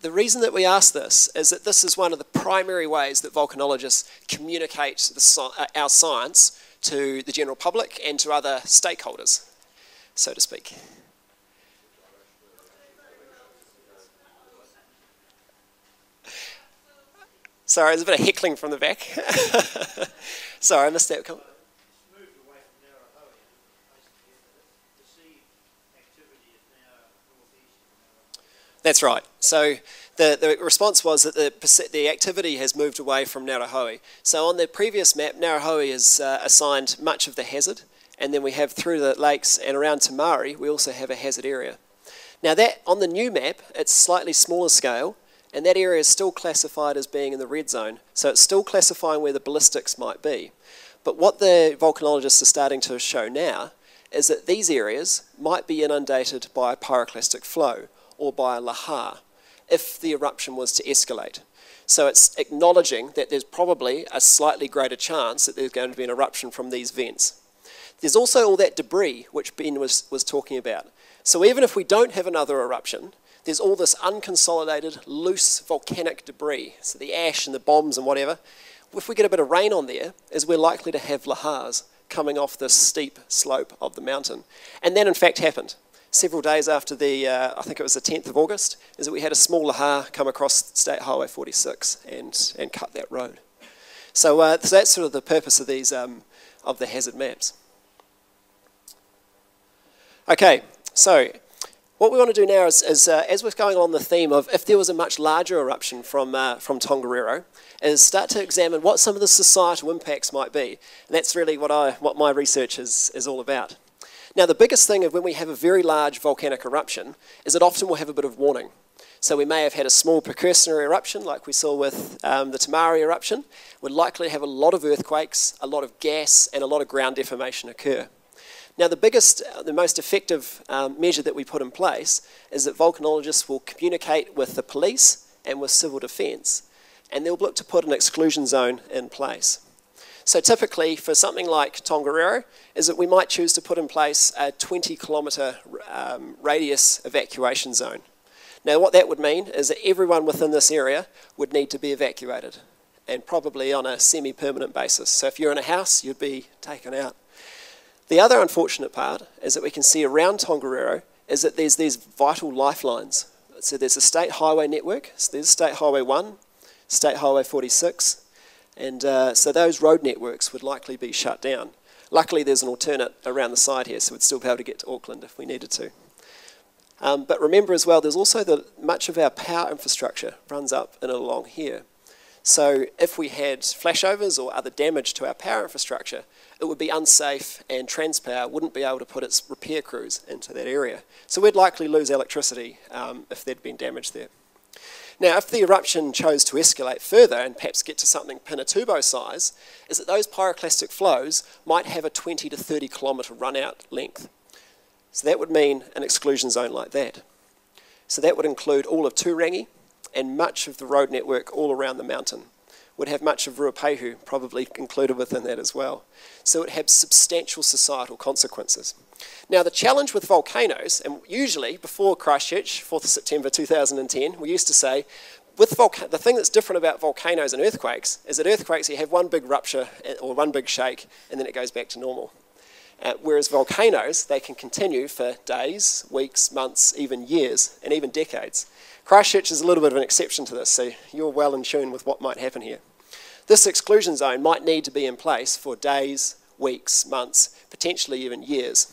The reason that we ask this is that this is one of the primary ways that volcanologists communicate our science to the general public and to other stakeholders, so to speak. Sorry, there's a bit of heckling from the back. Sorry, I missed that comment. That's right. So the response was that the activity has moved away from Ngāuruhoe. So on the previous map, Ngāuruhoe is assigned much of the hazard, and then we have through the lakes and around Te Māri, we also have a hazard area. Now that, on the new map, it's slightly smaller scale, and that area is still classified as being in the red zone. So it's still classifying where the ballistics might be. But what the volcanologists are starting to show now is that these areas might be inundated by pyroclastic flow, or by a lahar, if the eruption was to escalate. So it's acknowledging that there's probably a slightly greater chance that there's going to be an eruption from these vents. There's also all that debris which Ben was talking about. So even if we don't have another eruption, there's all this unconsolidated, loose volcanic debris, so the ash and the bombs and whatever. If we get a bit of rain on there, we're likely to have lahars coming off this steep slope of the mountain. And that in fact happened. Several days after the, I think it was the 10th of August, is that we had a small lahar come across State Highway 46 and cut that road. So, so that's sort of the purpose of these, of the hazard maps. Okay, so What we want to do now is as we're going on the theme of if there was a much larger eruption from Tongariro, is start to examine what some of the societal impacts might be. And that's really what my research is all about. Now, the biggest thing of when we have a very large volcanic eruption is it often will have a bit of warning. So we may have had a small precursory eruption, like we saw with the Te Māri eruption. We're likely to have a lot of earthquakes, a lot of gas, and a lot of ground deformation occur. Now, the biggest, the most effective measure that we put in place is that volcanologists will communicate with the police and with civil defence, and they'll look to put an exclusion zone in place. So typically, for something like Tongariro, is that we might choose to put in place a 20-kilometre radius evacuation zone. Now, what that would mean is that everyone within this area would need to be evacuated, and probably on a semi-permanent basis. So if you're in a house, you'd be taken out. The other unfortunate part is that we can see around Tongariro is that there's these vital lifelines. So there's a state highway network. So there's State Highway 1, State Highway 46, and so those road networks would likely be shut down. Luckily, there's an alternate around the side here, so we'd still be able to get to Auckland if we needed to. But remember as well, there's also much of our power infrastructure runs up and along here. So if we had flashovers or other damage to our power infrastructure, it would be unsafe, and Transpower wouldn't be able to put its repair crews into that area. So we'd likely lose electricity if there'd been damage there. Now, if the eruption chose to escalate further and perhaps get to something Pinatubo size, is that those pyroclastic flows might have a 20 to 30 kilometre run-out length. So that would mean an exclusion zone like that. So that would include all of Turangi and much of the road network all around the mountain. Would have much of Ruapehu probably included within that as well. So it had substantial societal consequences. Now, the challenge with volcanoes, and usually before Christchurch, 4th of September 2010, we used to say, with the thing that's different about volcanoes and earthquakes is that earthquakes, you have one big rupture or one big shake, and then it goes back to normal. Whereas volcanoes, they can continue for days, weeks, months, even years, and even decades. Christchurch is a little bit of an exception to this, so you're well in tune with what might happen here. This exclusion zone might need to be in place for days, weeks, months, potentially even years,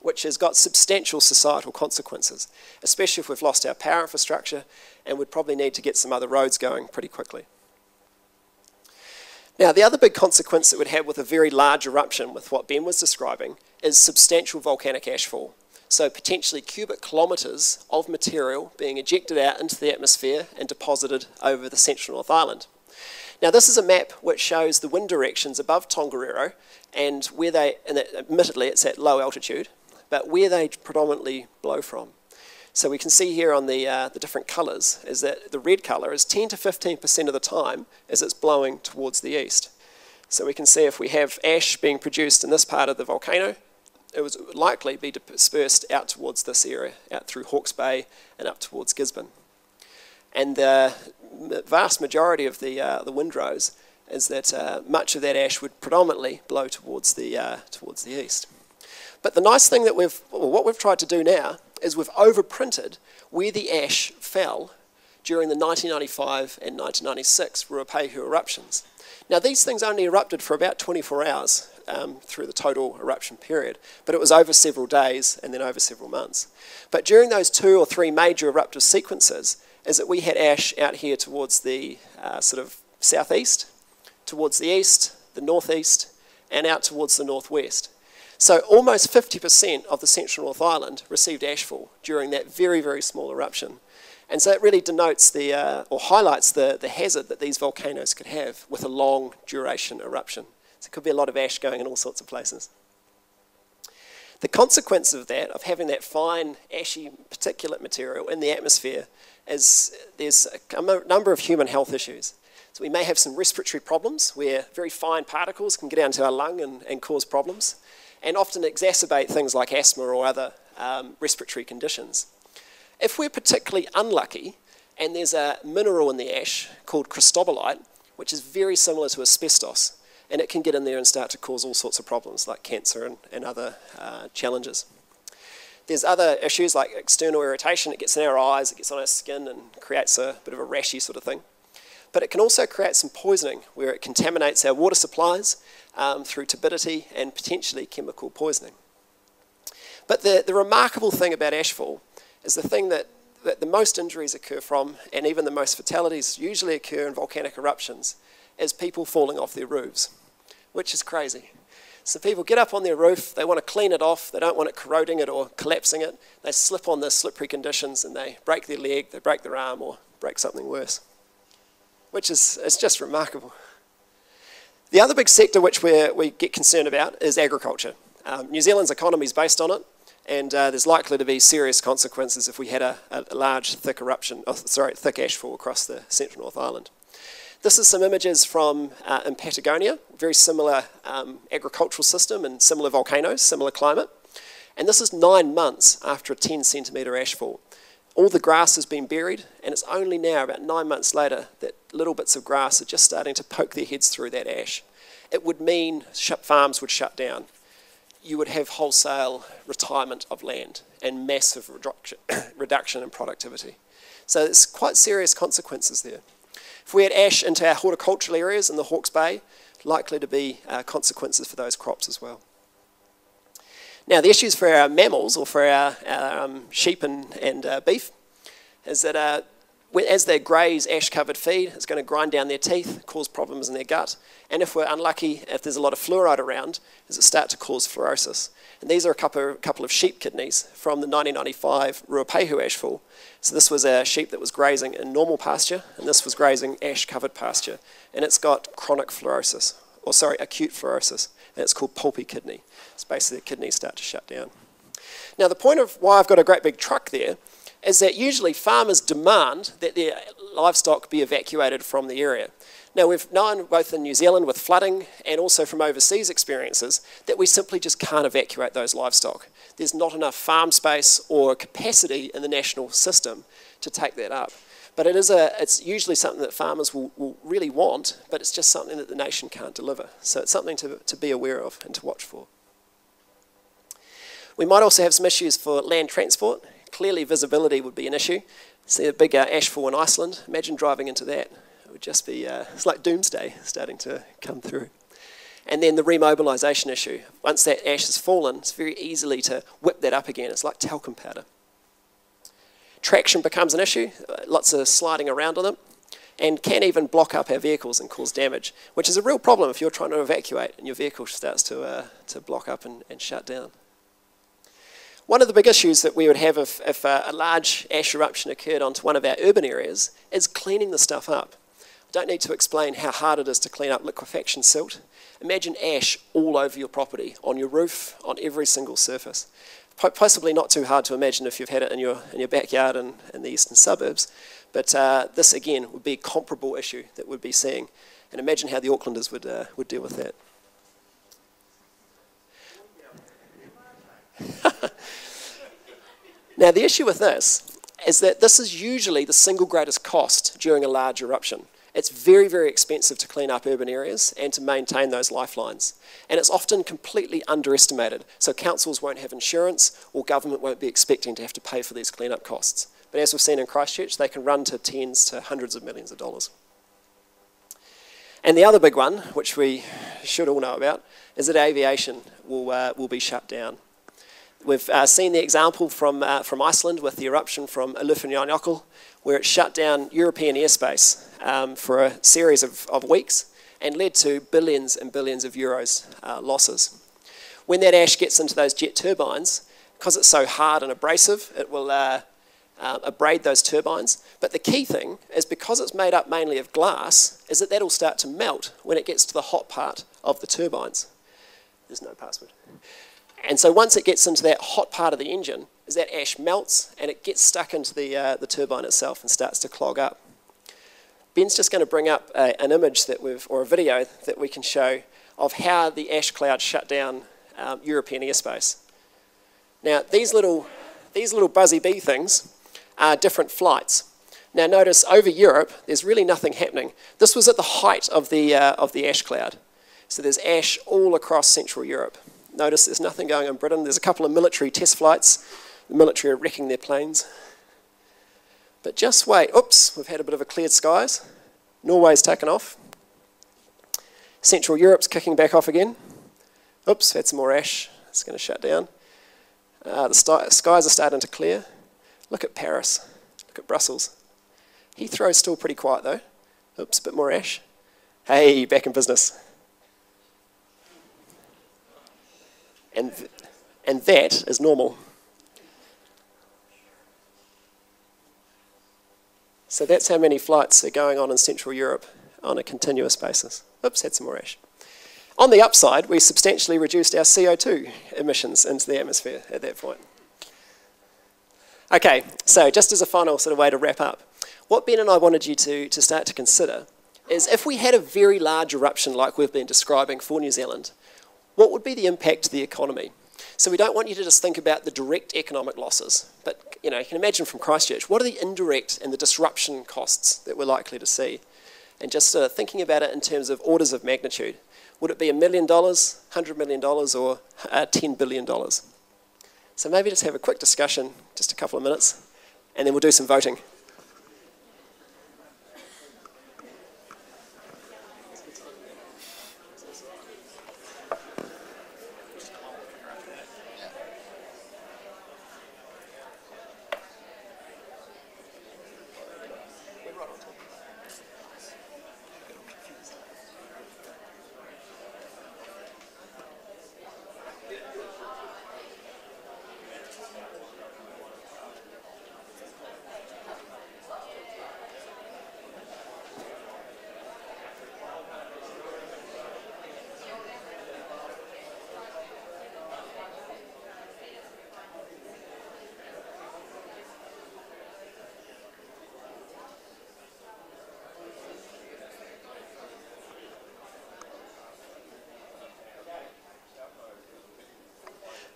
which has got substantial societal consequences, especially if we've lost our power infrastructure, and we'd probably need to get some other roads going pretty quickly. Now, the other big consequence that we'd have with a very large eruption, with what Ben was describing, is substantial volcanic ashfall. So potentially cubic kilometres of material being ejected out into the atmosphere and deposited over the central North Island. Now, this is a map which shows the wind directions above Tongariro and where they, and admittedly it's at low altitude, but where they predominantly blow from. So we can see here on the different colours is that the red colour is 10 to 15% of the time as it's blowing towards the east. So we can see if we have ash being produced in this part of the volcano, it would likely be dispersed out towards this area, out through Hawke's Bay and up towards Gisborne. And the vast majority of the windrows is that much of that ash would predominantly blow towards the east. But the nice thing that what we've tried to do now is we've overprinted where the ash fell during the 1995 and 1996 Ruapehu eruptions. Now, these things only erupted for about 24 hours through the total eruption period, but it was over several days and then over several months. But during those two or three major eruptive sequences is that we had ash out here towards the sort of southeast, towards the east, the northeast, and out towards the northwest. So almost 50% of the central North Island received ashfall during that very, very small eruption. And so it really denotes or highlights the hazard that these volcanoes could have with a long duration eruption. So it could be a lot of ash going in all sorts of places. The consequence of that, of having that fine, ashy particulate material in the atmosphere, is there's a number of human health issues. So we may have some respiratory problems where very fine particles can get down to our lung and cause problems, and often exacerbate things like asthma or other respiratory conditions. If we're particularly unlucky, and there's a mineral in the ash called cristobalite, which is very similar to asbestos, and it can get in there and start to cause all sorts of problems like cancer and other challenges. There's other issues like external irritation. It gets in our eyes, it gets on our skin, and creates a bit of a rashy sort of thing. But it can also create some poisoning where it contaminates our water supplies through turbidity and potentially chemical poisoning. But the remarkable thing about ashfall is the thing that the most injuries occur from, and even the most fatalities usually occur in volcanic eruptions, is people falling off their roofs, which is crazy. So people get up on their roof, they want to clean it off, they don't want it corroding it or collapsing it, they slip on the slippery conditions and they break their leg, they break their arm, or break something worse, which is just remarkable. The other big sector which we get concerned about is agriculture. New Zealand's economy is based on it, and there's likely to be serious consequences if we had a large, thick eruption, thick ashfall across the central North Island. This is some images from in Patagonia, very similar agricultural system and similar volcanoes, similar climate. And this is 9 months after a 10-centimetre ashfall. All the grass has been buried, and it's only now, about 9 months later, that little bits of grass are just starting to poke their heads through that ash. It would mean farms would shut down. You would have wholesale retirement of land and massive reduction in productivity. So it's quite serious consequences there. If we had ash into our horticultural areas in the Hawke's Bay, likely to be consequences for those crops as well. Now the issues for our mammals, or for our sheep and beef, is that as they graze ash-covered feed, it's going to grind down their teeth, cause problems in their gut, and if we're unlucky, if there's a lot of fluoride around, does it start to cause fluorosis. And these are a couple of sheep kidneys from the 1995 Ruapehu ashfall. So this was a sheep that was grazing in normal pasture, and this was grazing ash-covered pasture, and it's got chronic fluorosis, or sorry, acute fluorosis, and it's called pulpy kidney. It's basically the kidneys start to shut down. Now the point of why I've got a great big truck there is that usually farmers demand that their livestock be evacuated from the area. Now we've known both in New Zealand with flooding and also from overseas experiences that we simply just can't evacuate those livestock. There's not enough farm space or capacity in the national system to take that up. But it's usually something that farmers will really want, but it's just something that the nation can't deliver. So it's something to be aware of and to watch for. We might also have some issues for land transport. Clearly visibility would be an issue. See a big ashfall in Iceland. Imagine driving into that. It would just be, it's like doomsday starting to come through. And then the remobilisation issue. Once that ash has fallen, it's very easily to whip that up again. It's like talcum powder. Traction becomes an issue. Lots of sliding around on them, and can even block up our vehicles and cause damage, which is a real problem if you're trying to evacuate and your vehicle starts to block up and shut down. One of the big issues that we would have if a large ash eruption occurred onto one of our urban areas is cleaning the stuff up. I don't need to explain how hard it is to clean up liquefaction silt. Imagine ash all over your property, on your roof, on every single surface. Possibly not too hard to imagine if you've had it in your backyard and in the eastern suburbs, but this again would be a comparable issue that we'd be seeing. And imagine how the Aucklanders would deal with that. Now the issue with this is that this is usually the single greatest cost during a large eruption. It's very, very expensive to clean up urban areas and to maintain those lifelines. And it's often completely underestimated, so councils won't have insurance or government won't be expecting to have to pay for these cleanup costs. But as we've seen in Christchurch, they can run to tens to hundreds of millions of dollars. And the other big one, which we should all know about, is that aviation will be shut down. We've seen the example from Iceland with the eruption from Eyjafjallajökull, where it shut down European airspace for a series of weeks and led to billions and billions of euros losses. When that ash gets into those jet turbines, because it's so hard and abrasive, it will abrade those turbines. But the key thing is, because it's made up mainly of glass, is that that'll start to melt when it gets to the hot part of the turbines. There's no password. And so once it gets into that hot part of the engine, is that ash melts and it gets stuck into the turbine itself and starts to clog up. Ben's just going to bring up an image that or a video that we can show of how the ash cloud shut down European airspace. Now these little buzzy bee things are different flights. Now notice over Europe there's really nothing happening. This was at the height of the ash cloud, so there's ash all across Central Europe. Notice there's nothing going on in Britain. There's a couple of military test flights. The military are wrecking their planes. But just wait. Oops, we've had a bit of a cleared skies. Norway's taken off. Central Europe's kicking back off again. Oops, had some more ash. It's going to shut down. The skies are starting to clear. Look at Paris. Look at Brussels. Heathrow's still pretty quiet, though. Oops, a bit more ash. Hey, back in business. And that is normal. So that's how many flights are going on in Central Europe on a continuous basis. Oops, had some more ash. On the upside, we substantially reduced our CO2 emissions into the atmosphere at that point. Okay, so just as a final sort of way to wrap up, what Ben and I wanted you to start to consider is if we had a very large eruption like we've been describing for New Zealand, what would be the impact to the economy? So we don't want you to just think about the direct economic losses, but you know, you can imagine from Christchurch, what are the indirect and the disruption costs that we're likely to see? And just sort of thinking about it in terms of orders of magnitude. Would it be $1 million, $100 million, or $10 billion? So maybe just have a quick discussion, just a couple of minutes, and then we'll do some voting.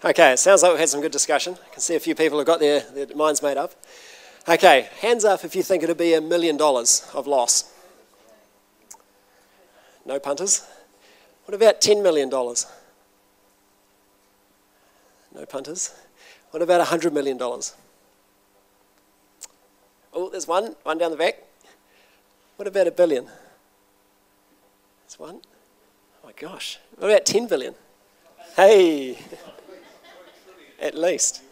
Okay, it sounds like we've had some good discussion. I can see a few people have got their minds made up. Okay, hands up if you think it'll be $1 million of loss. No punters. What about $10 million? No punters. What about $100 million? Oh, there's one down the back. What about $1 billion? There's one. Oh my gosh. What about 10 billion? Hey. At least.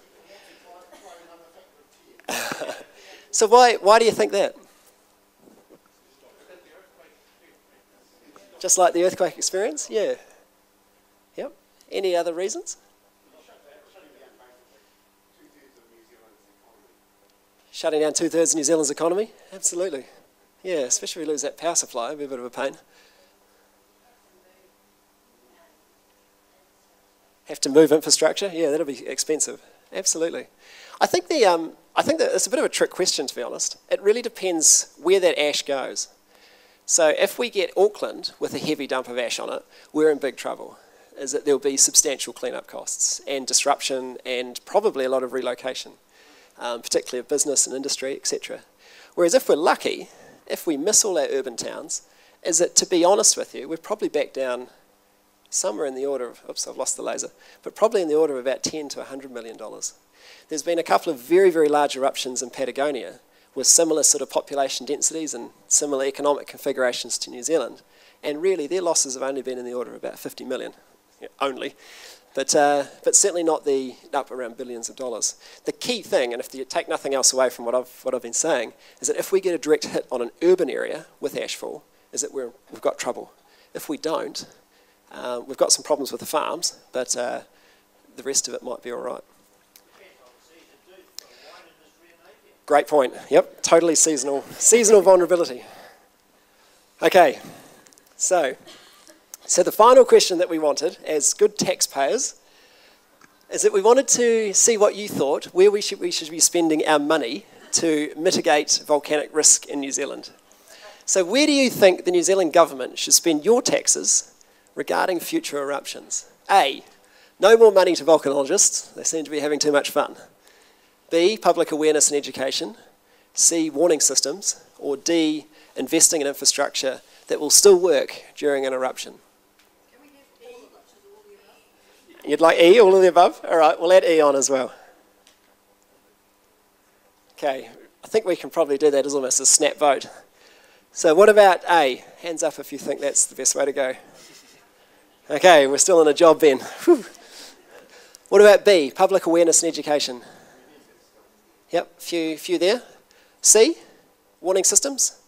So why do you think that? Just like the earthquake experience? Yeah. Yep. Any other reasons? Shutting down 2/3 of New Zealand's economy? Absolutely. Yeah, especially if we lose that power supply, it'd be a bit of a pain. Have to move infrastructure? Yeah, that'll be expensive. Absolutely. I think that it's a bit of a trick question, to be honest. It really depends where that ash goes. So if we get Auckland with a heavy dump of ash on it, we're in big trouble, is that there'll be substantial cleanup costs and disruption and probably a lot of relocation, particularly of business and industry, etc. Whereas if we're lucky, if we miss all our urban towns, is that, to be honest with you, we're probably back down somewhere in the order of, oops, I've lost the laser, but probably in the order of about $10 to $100 million. There's been a couple of very, very large eruptions in Patagonia with similar sort of population densities and similar economic configurations to New Zealand. And really, their losses have only been in the order of about 50 million, yeah, only. But certainly not the up around billions of dollars. The key thing, and if you take nothing else away from what I've been saying, is that if we get a direct hit on an urban area with ashfall, is that we've got trouble. If we don't, we've got some problems with the farms, but the rest of it might be all right. Great point. Yep, totally seasonal. Seasonal vulnerability. Okay, so the final question that we wanted as good taxpayers is that we wanted to see what you thought, where we should be spending our money to mitigate volcanic risk in New Zealand. So where do you think the New Zealand government should spend your taxes regarding future eruptions? A, no more money to volcanologists. They seem to be having too much fun. B, public awareness and education. C, warning systems. Or D, investing in infrastructure that will still work during an eruption. Can we have E, which is all the above? You'd like E, all of the above? All right, we'll add E on as well. Okay, I think we can probably do that as almost a snap vote. So what about A? Hands up if you think that's the best way to go. Okay, we're still in a job, Ben. Whew. What about B, public awareness and education? Yep, few there. C, warning systems.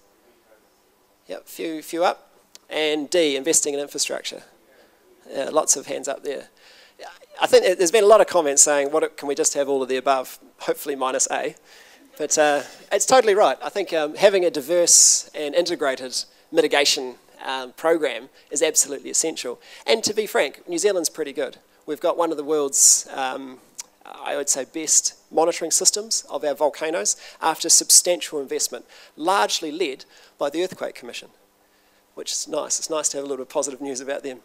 Yep, few up. And D, investing in infrastructure. Yeah, lots of hands up there. I think there's been a lot of comments saying, "What can we just have all of the above?" Hopefully, minus A. But it's totally right. I think having a diverse and integrated mitigation program is absolutely essential. And to be frank, New Zealand's pretty good. We've got one of the world's, I would say, best monitoring systems of our volcanoes after substantial investment, largely led by the Earthquake Commission, which is nice. It's nice to have a little bit of positive news about them.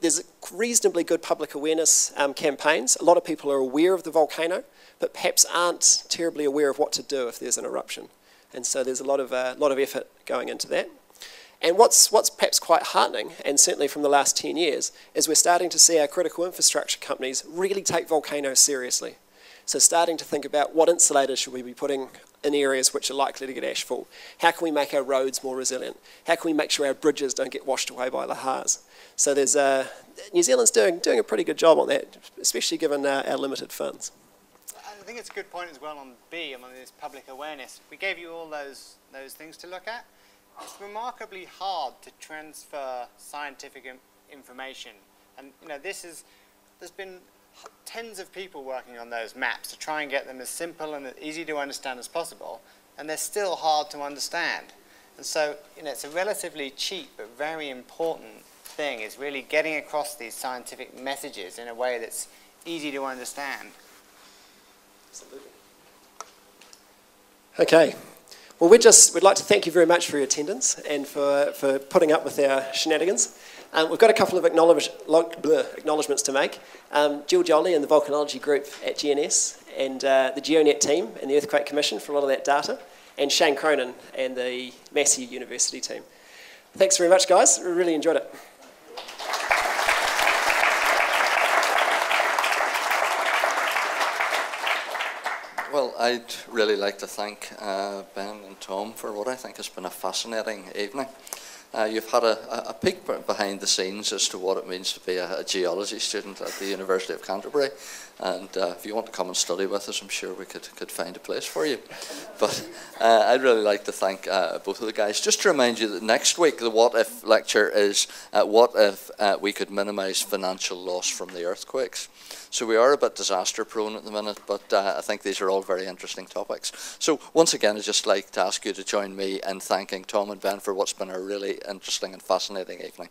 There's reasonably good public awareness campaigns. A lot of people are aware of the volcano, but perhaps aren't terribly aware of what to do if there's an eruption. And so there's a lot of effort going into that. And what's perhaps quite heartening, and certainly from the last 10 years, is we're starting to see our critical infrastructure companies really take volcanoes seriously. So starting to think about what insulators should we be putting in areas which are likely to get ashfall? How can we make our roads more resilient? How can we make sure our bridges don't get washed away by lahars? So there's New Zealand's doing a pretty good job on that, especially given our limited funds. I think it's a good point as well on B, among this public awareness. We gave you all those things to look at. It's remarkably hard to transfer scientific information, and you know there's been tens of people working on those maps to try and get them as simple and as easy to understand as possible, and they're still hard to understand. And so you know it's a relatively cheap but very important thing is really getting across these scientific messages in a way that's easy to understand. Absolutely. Okay. Well, we'd like to thank you very much for your attendance and for putting up with our shenanigans. We've got a couple of acknowledgements to make. Jill Jolly and the Volcanology Group at GNS and the GeoNet team and the Earthquake Commission for a lot of that data, and Shane Cronin and the Massey University team. Thanks very much, guys. We really enjoyed it. Well, I'd really like to thank Ben and Tom for what I think has been a fascinating evening. You've had a peek behind the scenes as to what it means to be a geology student at the University of Canterbury. And if you want to come and study with us, I'm sure we could find a place for you. But I'd really like to thank both of the guys. Just to remind you that next week, the What If lecture is what if we could minimise financial loss from the earthquakes. So we are a bit disaster prone at the minute, but I think these are all very interesting topics. So once again, I'd just like to ask you to join me in thanking Tom and Ben for what's been a really interesting and fascinating evening.